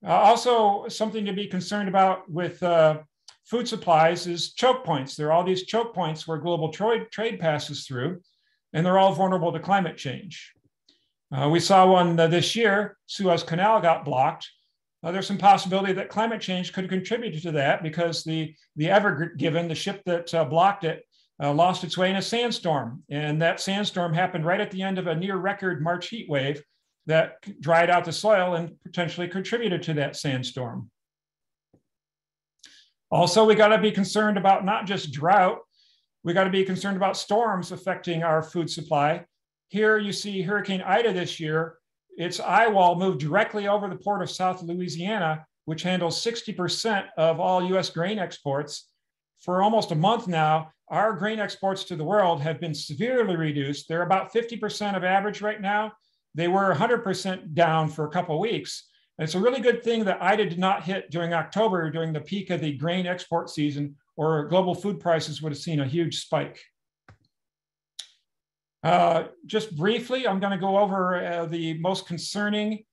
Uh, also, something to be concerned about with uh, food supplies is choke points. There are all these choke points where global trade, trade passes through, and they're all vulnerable to climate change. Uh, we saw one uh, this year, Suez Canal got blocked. Uh, there's some possibility that climate change could contribute to that because the, the Ever Given, the ship that uh, blocked it, uh, lost its way in a sandstorm. And that sandstorm happened right at the end of a near record March heat wave that dried out the soil and potentially contributed to that sandstorm. Also, we gotta be concerned about not just drought, we gotta be concerned about storms affecting our food supply. Here you see Hurricane Ida this year. Its eye wall moved directly over the port of South Louisiana, which handles sixty percent of all U S grain exports. For almost a month now, our grain exports to the world have been severely reduced. They're about fifty percent of average right now. They were one hundred percent down for a couple of weeks. And it's a really good thing that Ida did not hit during October, during the peak of the grain export season, or global food prices would have seen a huge spike. Uh, just briefly, I'm going to go over uh, the most concerning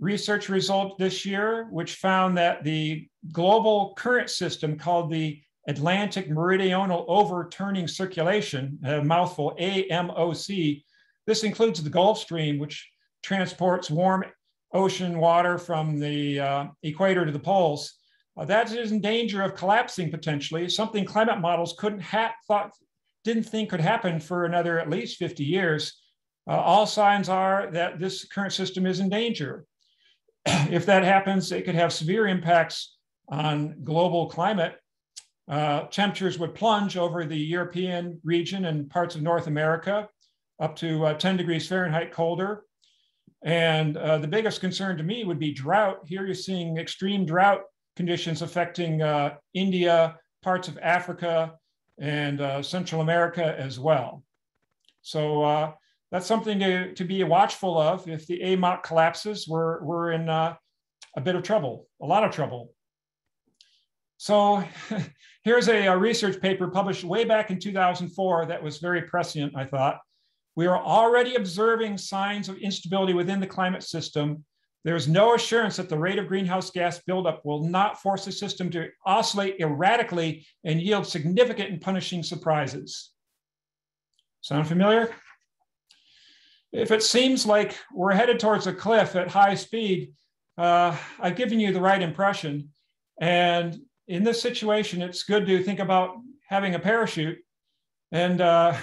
research result this year, which found that the global current system called the Atlantic Meridional Overturning Circulation, a mouthful, A M O C, this includes the Gulf Stream, which transports warm ocean water from the uh, equator to the poles. Uh, that is in danger of collapsing potentially, something climate models couldn't have thought didn't think could happen for another at least fifty years, uh, all signs are that this current system is in danger. If that happens, it could have severe impacts on global climate. Uh, temperatures would plunge over the European region and parts of North America up to uh, ten degrees Fahrenheit colder. And uh, the biggest concern to me would be drought. Here you're seeing extreme drought conditions affecting uh, India, parts of Africa, and uh, Central America as well. So uh, that's something to, to be watchful of. If the A M O C collapses, we're, we're in uh, a bit of trouble, a lot of trouble. So here's a, a research paper published way back in two thousand four that was very prescient, I thought. We are already observing signs of instability within the climate system. There is no assurance that the rate of greenhouse gas buildup will not force the system to oscillate erratically and yield significant and punishing surprises. Sound familiar? If it seems like we're headed towards a cliff at high speed, uh, I've given you the right impression. And in this situation, it's good to think about having a parachute. And uh,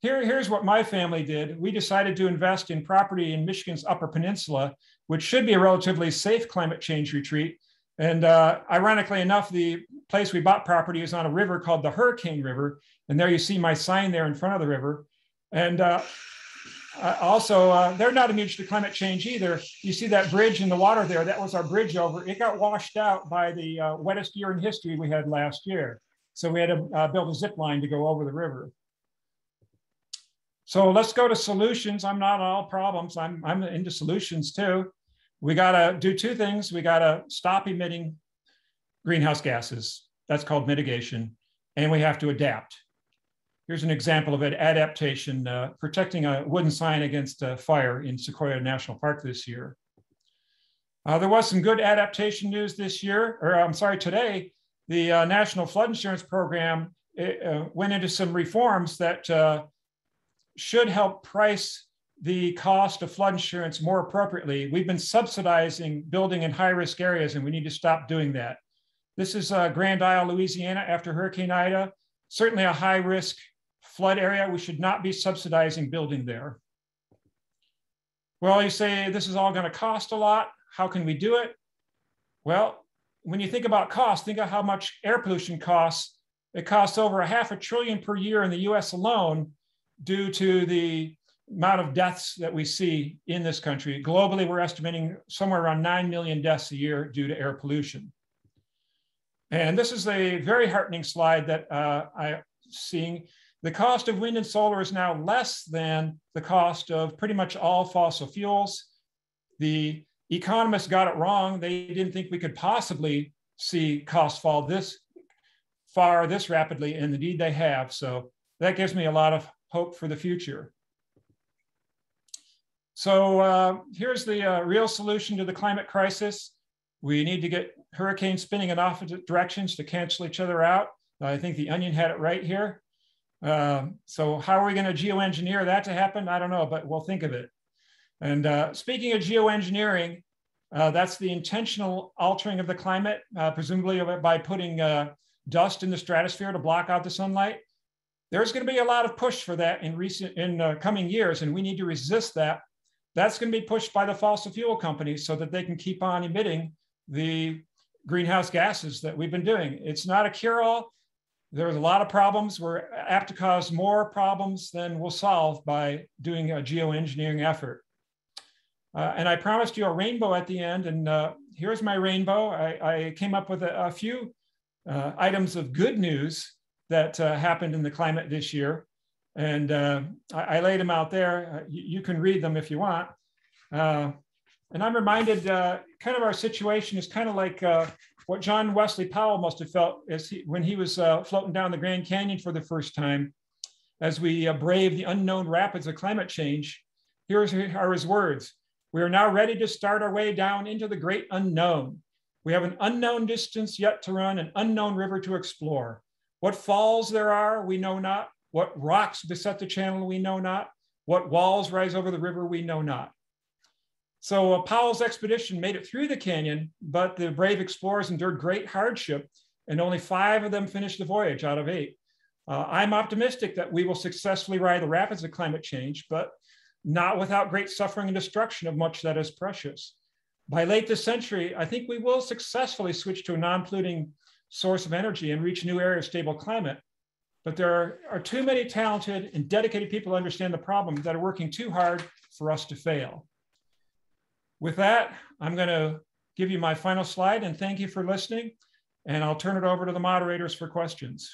here, here's what my family did. We decided to invest in property in Michigan's Upper Peninsula, which should be a relatively safe climate change retreat. And uh, ironically enough, the place we bought property is on a river called the Hurricane River. And there you see my sign there in front of the river. And uh, also, uh, they're not immune to climate change either. You see that bridge in the water there, that was our bridge over. It got washed out by the uh, wettest year in history we had last year. So we had to uh, build a zip line to go over the river. So let's go to solutions. I'm not all problems, I'm, I'm into solutions too. We gotta do two things. We gotta stop emitting greenhouse gases. That's called mitigation. And we have to adapt. Here's an example of it, adaptation, uh, protecting a wooden sign against a fire in Sequoia National Park this year. Uh, there was some good adaptation news this year, or I'm sorry, today, the uh, National Flood Insurance Program it, uh, went into some reforms that uh, should help price the cost of flood insurance more appropriately. We've been subsidizing building in high-risk areas, and we need to stop doing that. This is uh, Grand Isle, Louisiana, after Hurricane Ida. Certainly a high-risk flood area. We should not be subsidizing building there. Well, you say, this is all gonna cost a lot. How can we do it? Well, when you think about cost, think of how much air pollution costs. It costs over a half a trillion per year in the U S alone due to the amount of deaths that we see in this country. Globally, we're estimating somewhere around nine million deaths a year due to air pollution. And this is a very heartening slide that uh, I'm seeing. The cost of wind and solar is now less than the cost of pretty much all fossil fuels. The economists got it wrong. They didn't think we could possibly see costs fall this far, this rapidly, and indeed they have. So that gives me a lot of hope for the future. So uh, here's the uh, real solution to the climate crisis. We need to get hurricanes spinning in opposite directions to cancel each other out. I think the Onion had it right here. Um, so how are we gonna geoengineer that to happen? I don't know, but we'll think of it. And uh, speaking of geoengineering, uh, that's the intentional altering of the climate, uh, presumably by putting uh, dust in the stratosphere to block out the sunlight. There's gonna be a lot of push for that in, recent, in uh, coming years, and we need to resist that. That's gonna be pushed by the fossil fuel companies so that they can keep on emitting the greenhouse gases that we've been doing. It's not a cure-all. There's a lot of problems. We're apt to cause more problems than we'll solve by doing a geoengineering effort. Uh, and I promised you a rainbow at the end, and uh, here's my rainbow. I, I came up with a, a few uh, items of good news that uh, happened in the climate this year. And uh, I, I laid them out there. Uh, you, you can read them if you want. Uh, and I'm reminded uh, kind of our situation is kind of like uh, what John Wesley Powell must have felt as he, when he was uh, floating down the Grand Canyon for the first time, as we uh, brave the unknown rapids of climate change. Here are his words. We are now ready to start our way down into the great unknown. We have an unknown distance yet to run, an unknown river to explore. What falls there are, we know not. What rocks beset the channel, we know not. What walls rise over the river, we know not. So uh, Powell's expedition made it through the canyon, but the brave explorers endured great hardship, and only five of them finished the voyage out of eight. Uh, I'm optimistic that we will successfully ride the rapids of climate change, but not without great suffering and destruction of much that is precious. By late this century, I think we will successfully switch to a non-polluting source of energy and reach a new area of stable climate. But there are, are too many talented and dedicated people who understand the problem that are working too hard for us to fail. With that, I'm gonna give you my final slide and thank you for listening. And I'll turn it over to the moderators for questions.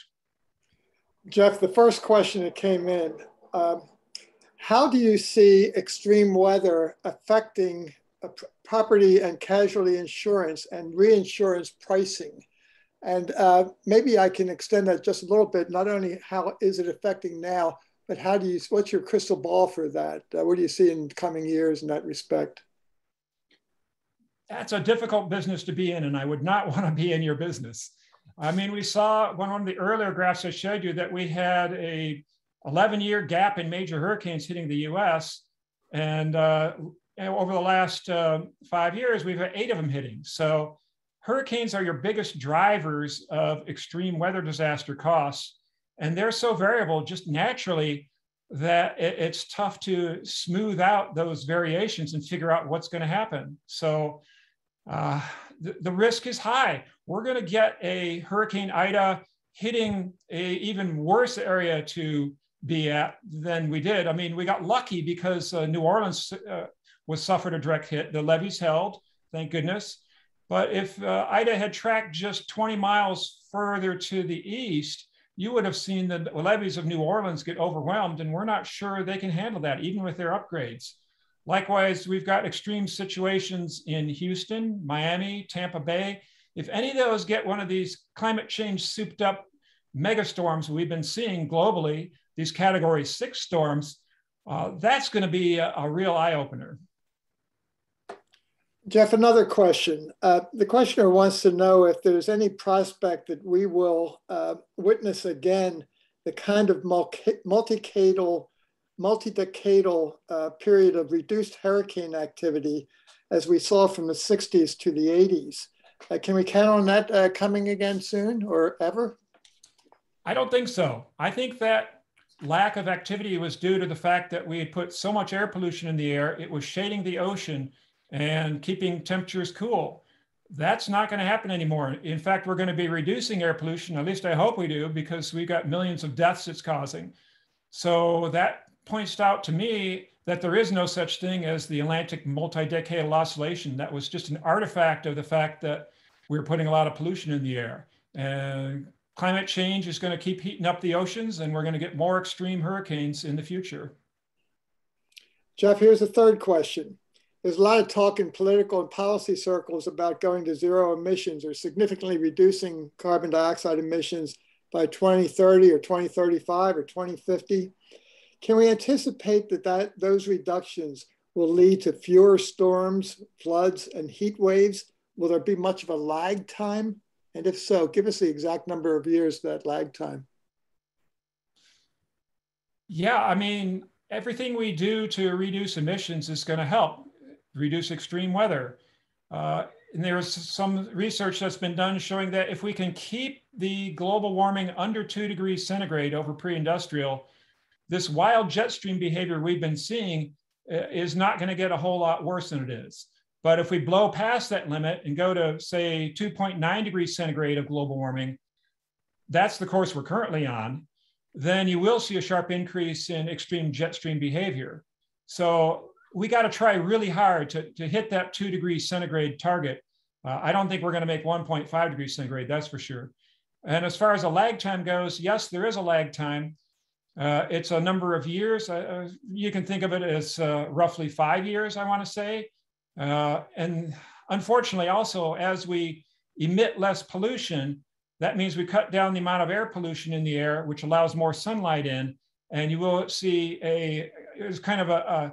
Jeff, the first question that came in, um, how do you see extreme weather affecting uh, property and casualty insurance and reinsurance pricing? And uh, maybe I can extend that just a little bit. Not only how is it affecting now, but how do you, what's your crystal ball for that? Uh, what do you see in coming years in that respect? That's a difficult business to be in, and I would not want to be in your business. I mean, we saw when one of the earlier graphs I showed you that we had a eleven year gap in major hurricanes hitting the U S. And uh, over the last uh, five years, we've had eight of them hitting. So hurricanes are your biggest drivers of extreme weather disaster costs, and they're so variable just naturally that it, it's tough to smooth out those variations and figure out what's going to happen. So uh, the, the risk is high. We're going to get a Hurricane Ida hitting a even worse area to be at than we did. I mean, we got lucky because uh, New Orleans uh, was suffered a direct hit. The levees held, thank goodness. But if uh, Ida had tracked just twenty miles further to the east, you would have seen the levees of New Orleans get overwhelmed, and we're not sure they can handle that, even with their upgrades. Likewise, we've got extreme situations in Houston, Miami, Tampa Bay. If any of those get one of these climate change souped up megastorms we've been seeing globally, these category six storms, uh, that's gonna be a, a real eye opener. Jeff, another question. Uh, the questioner wants to know if there's any prospect that we will uh, witness again the kind of multi-decadal, multi-decadal uh, period of reduced hurricane activity as we saw from the sixties to the eighties. Uh, can we count on that uh, coming again soon or ever? I don't think so. I think that lack of activity was due to the fact that we had put so much air pollution in the air, it was shading the ocean and keeping temperatures cool. That's not going to happen anymore. In fact, we're going to be reducing air pollution, at least I hope we do, because we've got millions of deaths it's causing. So that points out to me that there is no such thing as the Atlantic multi-decadal oscillation. That was just an artifact of the fact that we were putting a lot of pollution in the air. And climate change is going to keep heating up the oceans, and we're going to get more extreme hurricanes in the future. Jeff, here's a third question. There's a lot of talk in political and policy circles about going to zero emissions or significantly reducing carbon dioxide emissions by twenty thirty or twenty thirty-five or twenty fifty. Can we anticipate that, that those reductions will lead to fewer storms, floods, and heat waves? Will there be much of a lag time? And if so, give us the exact number of years that lag time. Yeah, I mean, everything we do to reduce emissions is going to help reduce extreme weather. Uh, and there is some research that's been done showing that if we can keep the global warming under two degrees centigrade over pre-industrial, this wild jet stream behavior we've been seeing is not going to get a whole lot worse than it is. But if we blow past that limit and go to, say, two point nine degrees centigrade of global warming, that's the course we're currently on, then you will see a sharp increase in extreme jet stream behavior. So we got to try really hard to, to hit that two degrees centigrade target. Uh, I don't think we're going to make one point five degrees centigrade, that's for sure. And as far as a lag time goes, yes, there is a lag time. Uh, it's a number of years. Uh, you can think of it as uh, roughly five years, I want to say. Uh, and unfortunately, also, as we emit less pollution, that means we cut down the amount of air pollution in the air, which allows more sunlight in. And you will see a, it's kind of a, a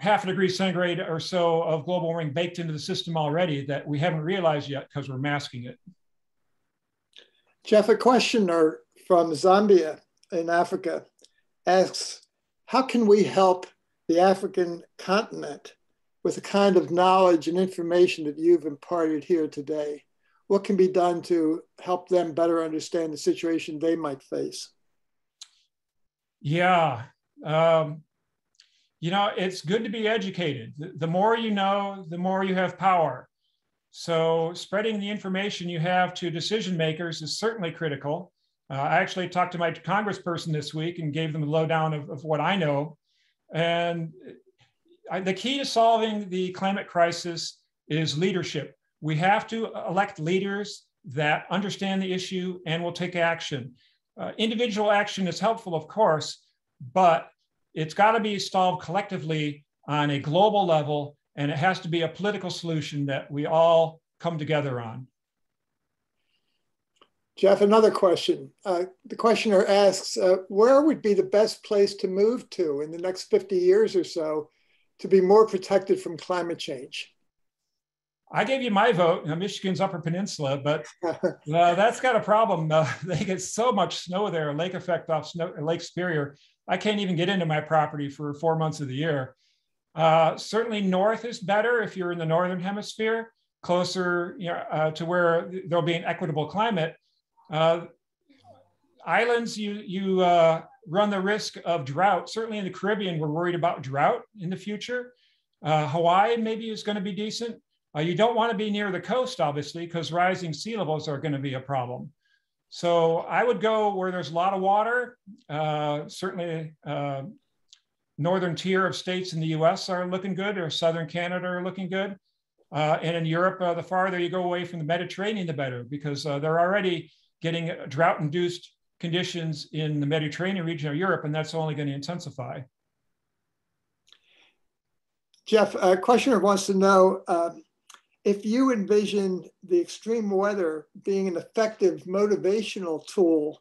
half a degree centigrade or so of global warming baked into the system already that we haven't realized yet because we're masking it. Jeff, a questioner from Zambia in Africa asks, how can we help the African continent with the kind of knowledge and information that you've imparted here today? What can be done to help them better understand the situation they might face? Yeah. Um, You know, it's good to be educated. The more you know, the more you have power. So spreading the information you have to decision makers is certainly critical. Uh, I actually talked to my congressperson this week and gave them a lowdown of, of what I know. And I, the key to solving the climate crisis is leadership. We have to elect leaders that understand the issue and will take action. Uh, individual action is helpful, of course, but it's got to be solved collectively on a global level, and it has to be a political solution that we all come together on. Jeff, another question. Uh, the questioner asks, uh, where would be the best place to move to in the next fifty years or so to be more protected from climate change? I gave you my vote, Michigan's Upper Peninsula, but uh, that's got a problem. Uh, they get so much snow there, a lake effect off snow, Lake Superior. I can't even get into my property for four months of the year. Uh, certainly north is better if you're in the Northern Hemisphere. closer, you know, uh, to where there'll be an equitable climate. Uh, islands, you, you uh, run the risk of drought. Certainly in the Caribbean, we're worried about drought in the future. Uh, Hawaii maybe is going to be decent. Uh, you don't want to be near the coast, obviously, because rising sea levels are going to be a problem. So I would go where there's a lot of water. Uh, certainly, uh, northern tier of states in the U S are looking good, or southern Canada are looking good. Uh, and in Europe, uh, the farther you go away from the Mediterranean, the better, because uh, they're already getting drought-induced conditions in the Mediterranean region of Europe, and that's only going to intensify. Jeff, a questioner wants to know, uh, if you envision the extreme weather being an effective motivational tool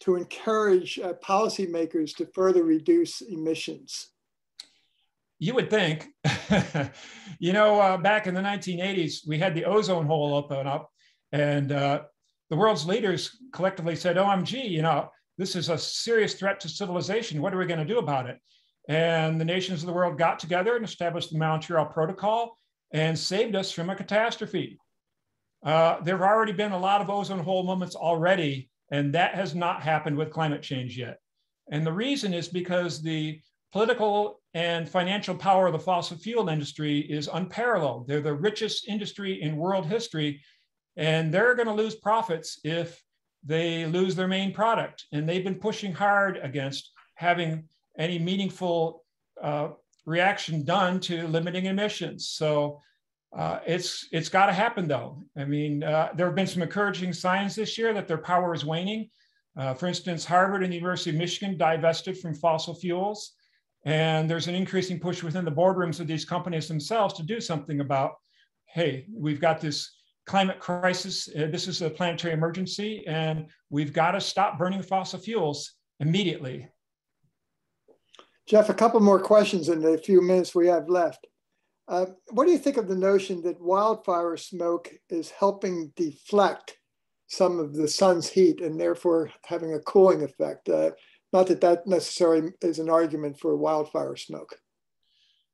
to encourage uh, policymakers to further reduce emissions. You would think. You know, uh, back in the nineteen eighties, we had the ozone hole open up, and uh, the world's leaders collectively said, O M G, you know, this is a serious threat to civilization. What are we going to do about it? And the nations of the world got together and established the Montreal Protocol and saved us from a catastrophe. Uh, there have already been a lot of ozone hole moments already, and that has not happened with climate change yet. And the reason is because the political and financial power of the fossil fuel industry is unparalleled. They're the richest industry in world history, and they're going to lose profits if they lose their main product. And they've been pushing hard against having any meaningful uh, reaction done to limiting emissions. So uh, it's it's got to happen, though. I mean, uh, there have been some encouraging signs this year that their power is waning. Uh, for instance, Harvard and the University of Michigan divested from fossil fuels. And there's an increasing push within the boardrooms of these companies themselves to do something about, hey, we've got this climate crisis. Uh, this is a planetary emergency, and we've got to stop burning fossil fuels immediately. Jeff, a couple more questions in the few minutes we have left. Uh, what do you think of the notion that wildfire smoke is helping deflect some of the sun's heat and therefore having a cooling effect? Uh, not that that necessarily is an argument for wildfire smoke.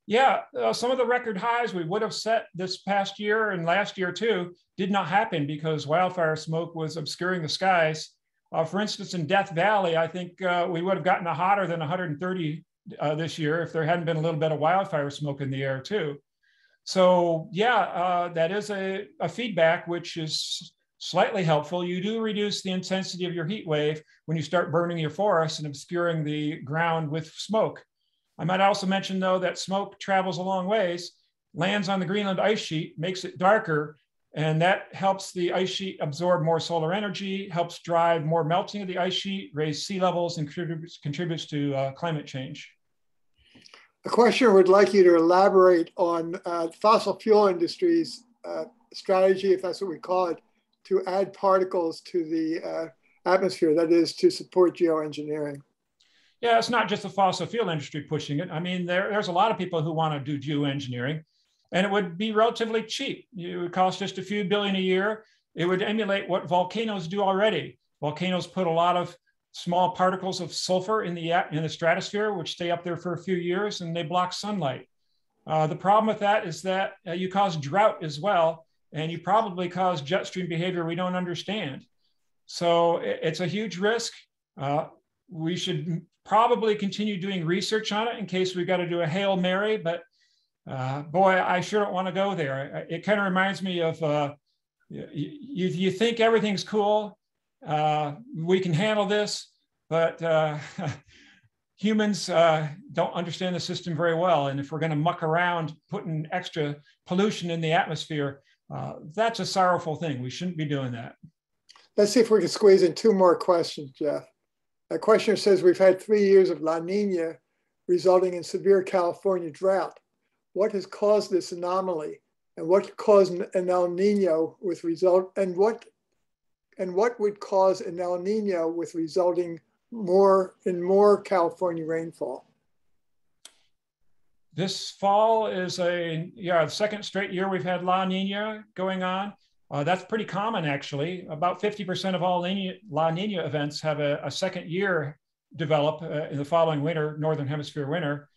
Yeah, uh, some of the record highs we would have set this past year and last year too did not happen because wildfire smoke was obscuring the skies. Uh, for instance, in Death Valley, I think uh, we would have gotten a hotter than one hundred thirty Uh, this year if there hadn't been a little bit of wildfire smoke in the air too. So yeah, uh, that is a, a feedback which is slightly helpful. You do reduce the intensity of your heat wave when you start burning your forests and obscuring the ground with smoke. I might also mention though that smoke travels a long ways, lands on the Greenland ice sheet, makes it darker, and that helps the ice sheet absorb more solar energy, helps drive more melting of the ice sheet, raise sea levels, and contributes, contributes to uh, climate change. The questioner would like you to elaborate on uh, fossil fuel industry's uh, strategy, if that's what we call it, to add particles to the uh, atmosphere, that is, to support geoengineering. Yeah, it's not just the fossil fuel industry pushing it. I mean, there, there's a lot of people who want to do geoengineering. And it would be relatively cheap. It would cost just a few billion a year. It would emulate what volcanoes do already. Volcanoes put a lot of small particles of sulfur in the, in the stratosphere, which stay up there for a few years, and they block sunlight. Uh, the problem with that is that uh, you cause drought as well, and you probably cause jet stream behavior we don't understand. So it, it's a huge risk. Uh, we should probably continue doing research on it in case we've got to do a Hail Mary, but Uh, boy, I sure don't want to go there. It kind of reminds me of, uh, you, you think everything's cool, uh, we can handle this, but uh, humans uh, don't understand the system very well. And if we're going to muck around putting extra pollution in the atmosphere, uh, that's a sorrowful thing. We shouldn't be doing that. Let's see if we can squeeze in two more questions, Jeff. A questioner says, we've had three years of La Nina resulting in severe California drought. What has caused this anomaly, and what caused an El Nino with result, and what, and what would cause an El Nino with resulting more in more California rainfall? This fall is a yeah the second straight year we've had La Nina going on. Uh, that's pretty common actually. About fifty percent of all La Nina events have a, a second year develop uh, in the following winter, Northern Hemisphere winter.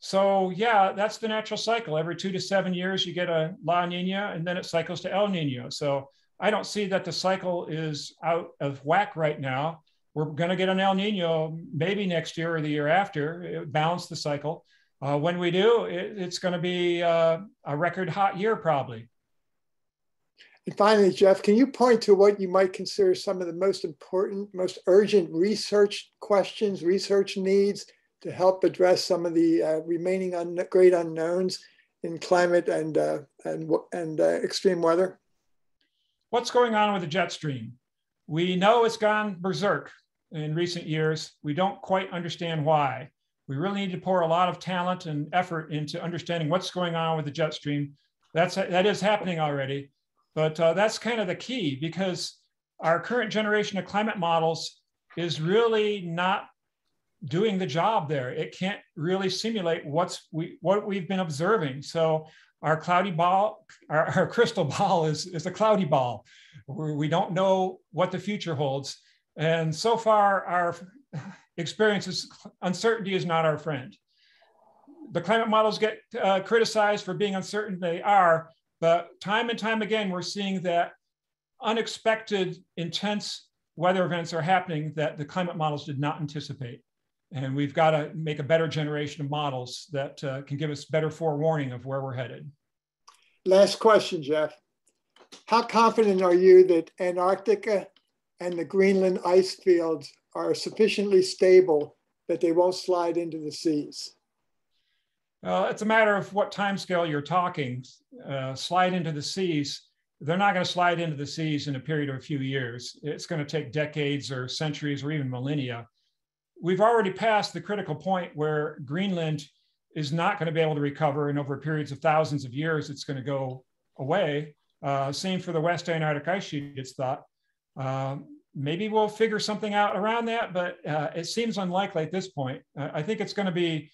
So yeah, that's the natural cycle. Every two to seven years, you get a La Nina, and then it cycles to El Nino. So I don't see that the cycle is out of whack right now. We're going to get an El Nino maybe next year or the year after. It balanced the cycle. Uh, when we do, it, it's going to be uh, a record hot year probably. And finally, Jeff, can you point to what you might consider some of the most important, most urgent research questions, research needs to help address some of the uh, remaining un great unknowns in climate and, uh, and, and uh, extreme weather? What's going on with the jet stream? We know it's gone berserk in recent years. We don't quite understand why. We really need to pour a lot of talent and effort into understanding what's going on with the jet stream. That's, that is happening already. But uh, that's kind of the key, because our current generation of climate models is really not doing the job there. It can't really simulate what's we, what we've been observing. So our cloudy ball, our, our crystal ball is, is a cloudy ball. We don't know what the future holds. And so far, our experiences, uncertainty is not our friend. The climate models get uh, criticized for being uncertain. They are. But time and time again, we're seeing that unexpected, intense weather events are happening that the climate models did not anticipate. And we've got to make a better generation of models that uh, can give us better forewarning of where we're headed. Last question, Jeff. How confident are you that Antarctica and the Greenland ice fields are sufficiently stable that they won't slide into the seas? Uh, it's a matter of what time scale you're talking. Uh, slide into the seas. They're not going to slide into the seas in a period of a few years. It's going to take decades or centuries or even millennia. We've already passed the critical point where Greenland is not going to be able to recover, and over periods of thousands of years, it's going to go away. Uh, same for the West Antarctic Ice Sheet, it's thought. Um, maybe we'll figure something out around that, but uh, it seems unlikely at this point. Uh, I think it's going to be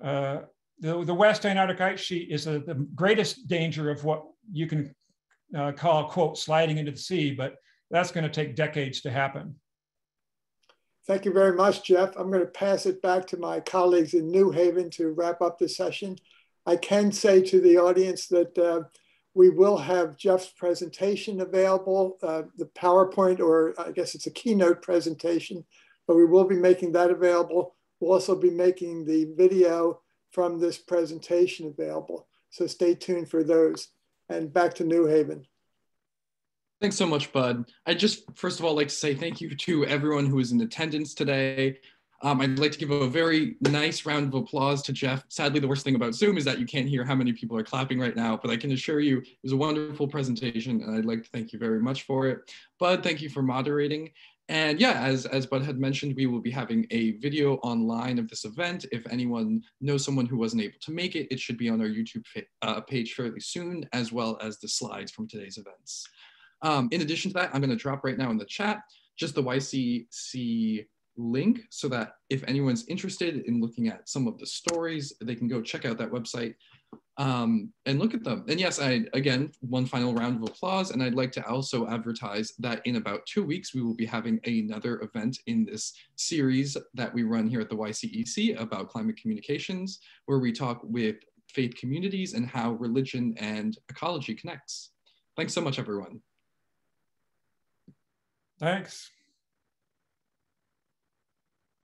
uh, The, the West Antarctic Ice Sheet is a, the greatest danger of what you can uh, call, quote, sliding into the sea, but that's going to take decades to happen. Thank you very much, Jeff. I'm going to pass it back to my colleagues in New Haven to wrap up the session. I can say to the audience that uh, we will have Jeff's presentation available, uh, the PowerPoint, or I guess it's a keynote presentation, but we will be making that available. We'll also be making the video from this presentation available. So stay tuned for those. And back to New Haven. Thanks so much, Bud. I just, first of all, like to say thank you to everyone who is in attendance today. Um, I'd like to give a very nice round of applause to Jeff. Sadly, the worst thing about Zoom is that you can't hear how many people are clapping right now, but I can assure you it was a wonderful presentation, and I'd like to thank you very much for it. Bud, thank you for moderating. And yeah, as, as Bud had mentioned, we will be having a video online of this event. If anyone knows someone who wasn't able to make it, it should be on our YouTube uh, page fairly soon, as well as the slides from today's events. Um, in addition to that, I'm gonna drop right now in the chat just the Y C C link so that if anyone's interested in looking at some of the stories, they can go check out that website um, and look at them. And yes, I again, one final round of applause. And I'd like to also advertise that in about two weeks, we will be having another event in this series that we run here at the Y C E C about climate communications, where we talk with faith communities and how religion and ecology connects. Thanks so much, everyone. Thanks.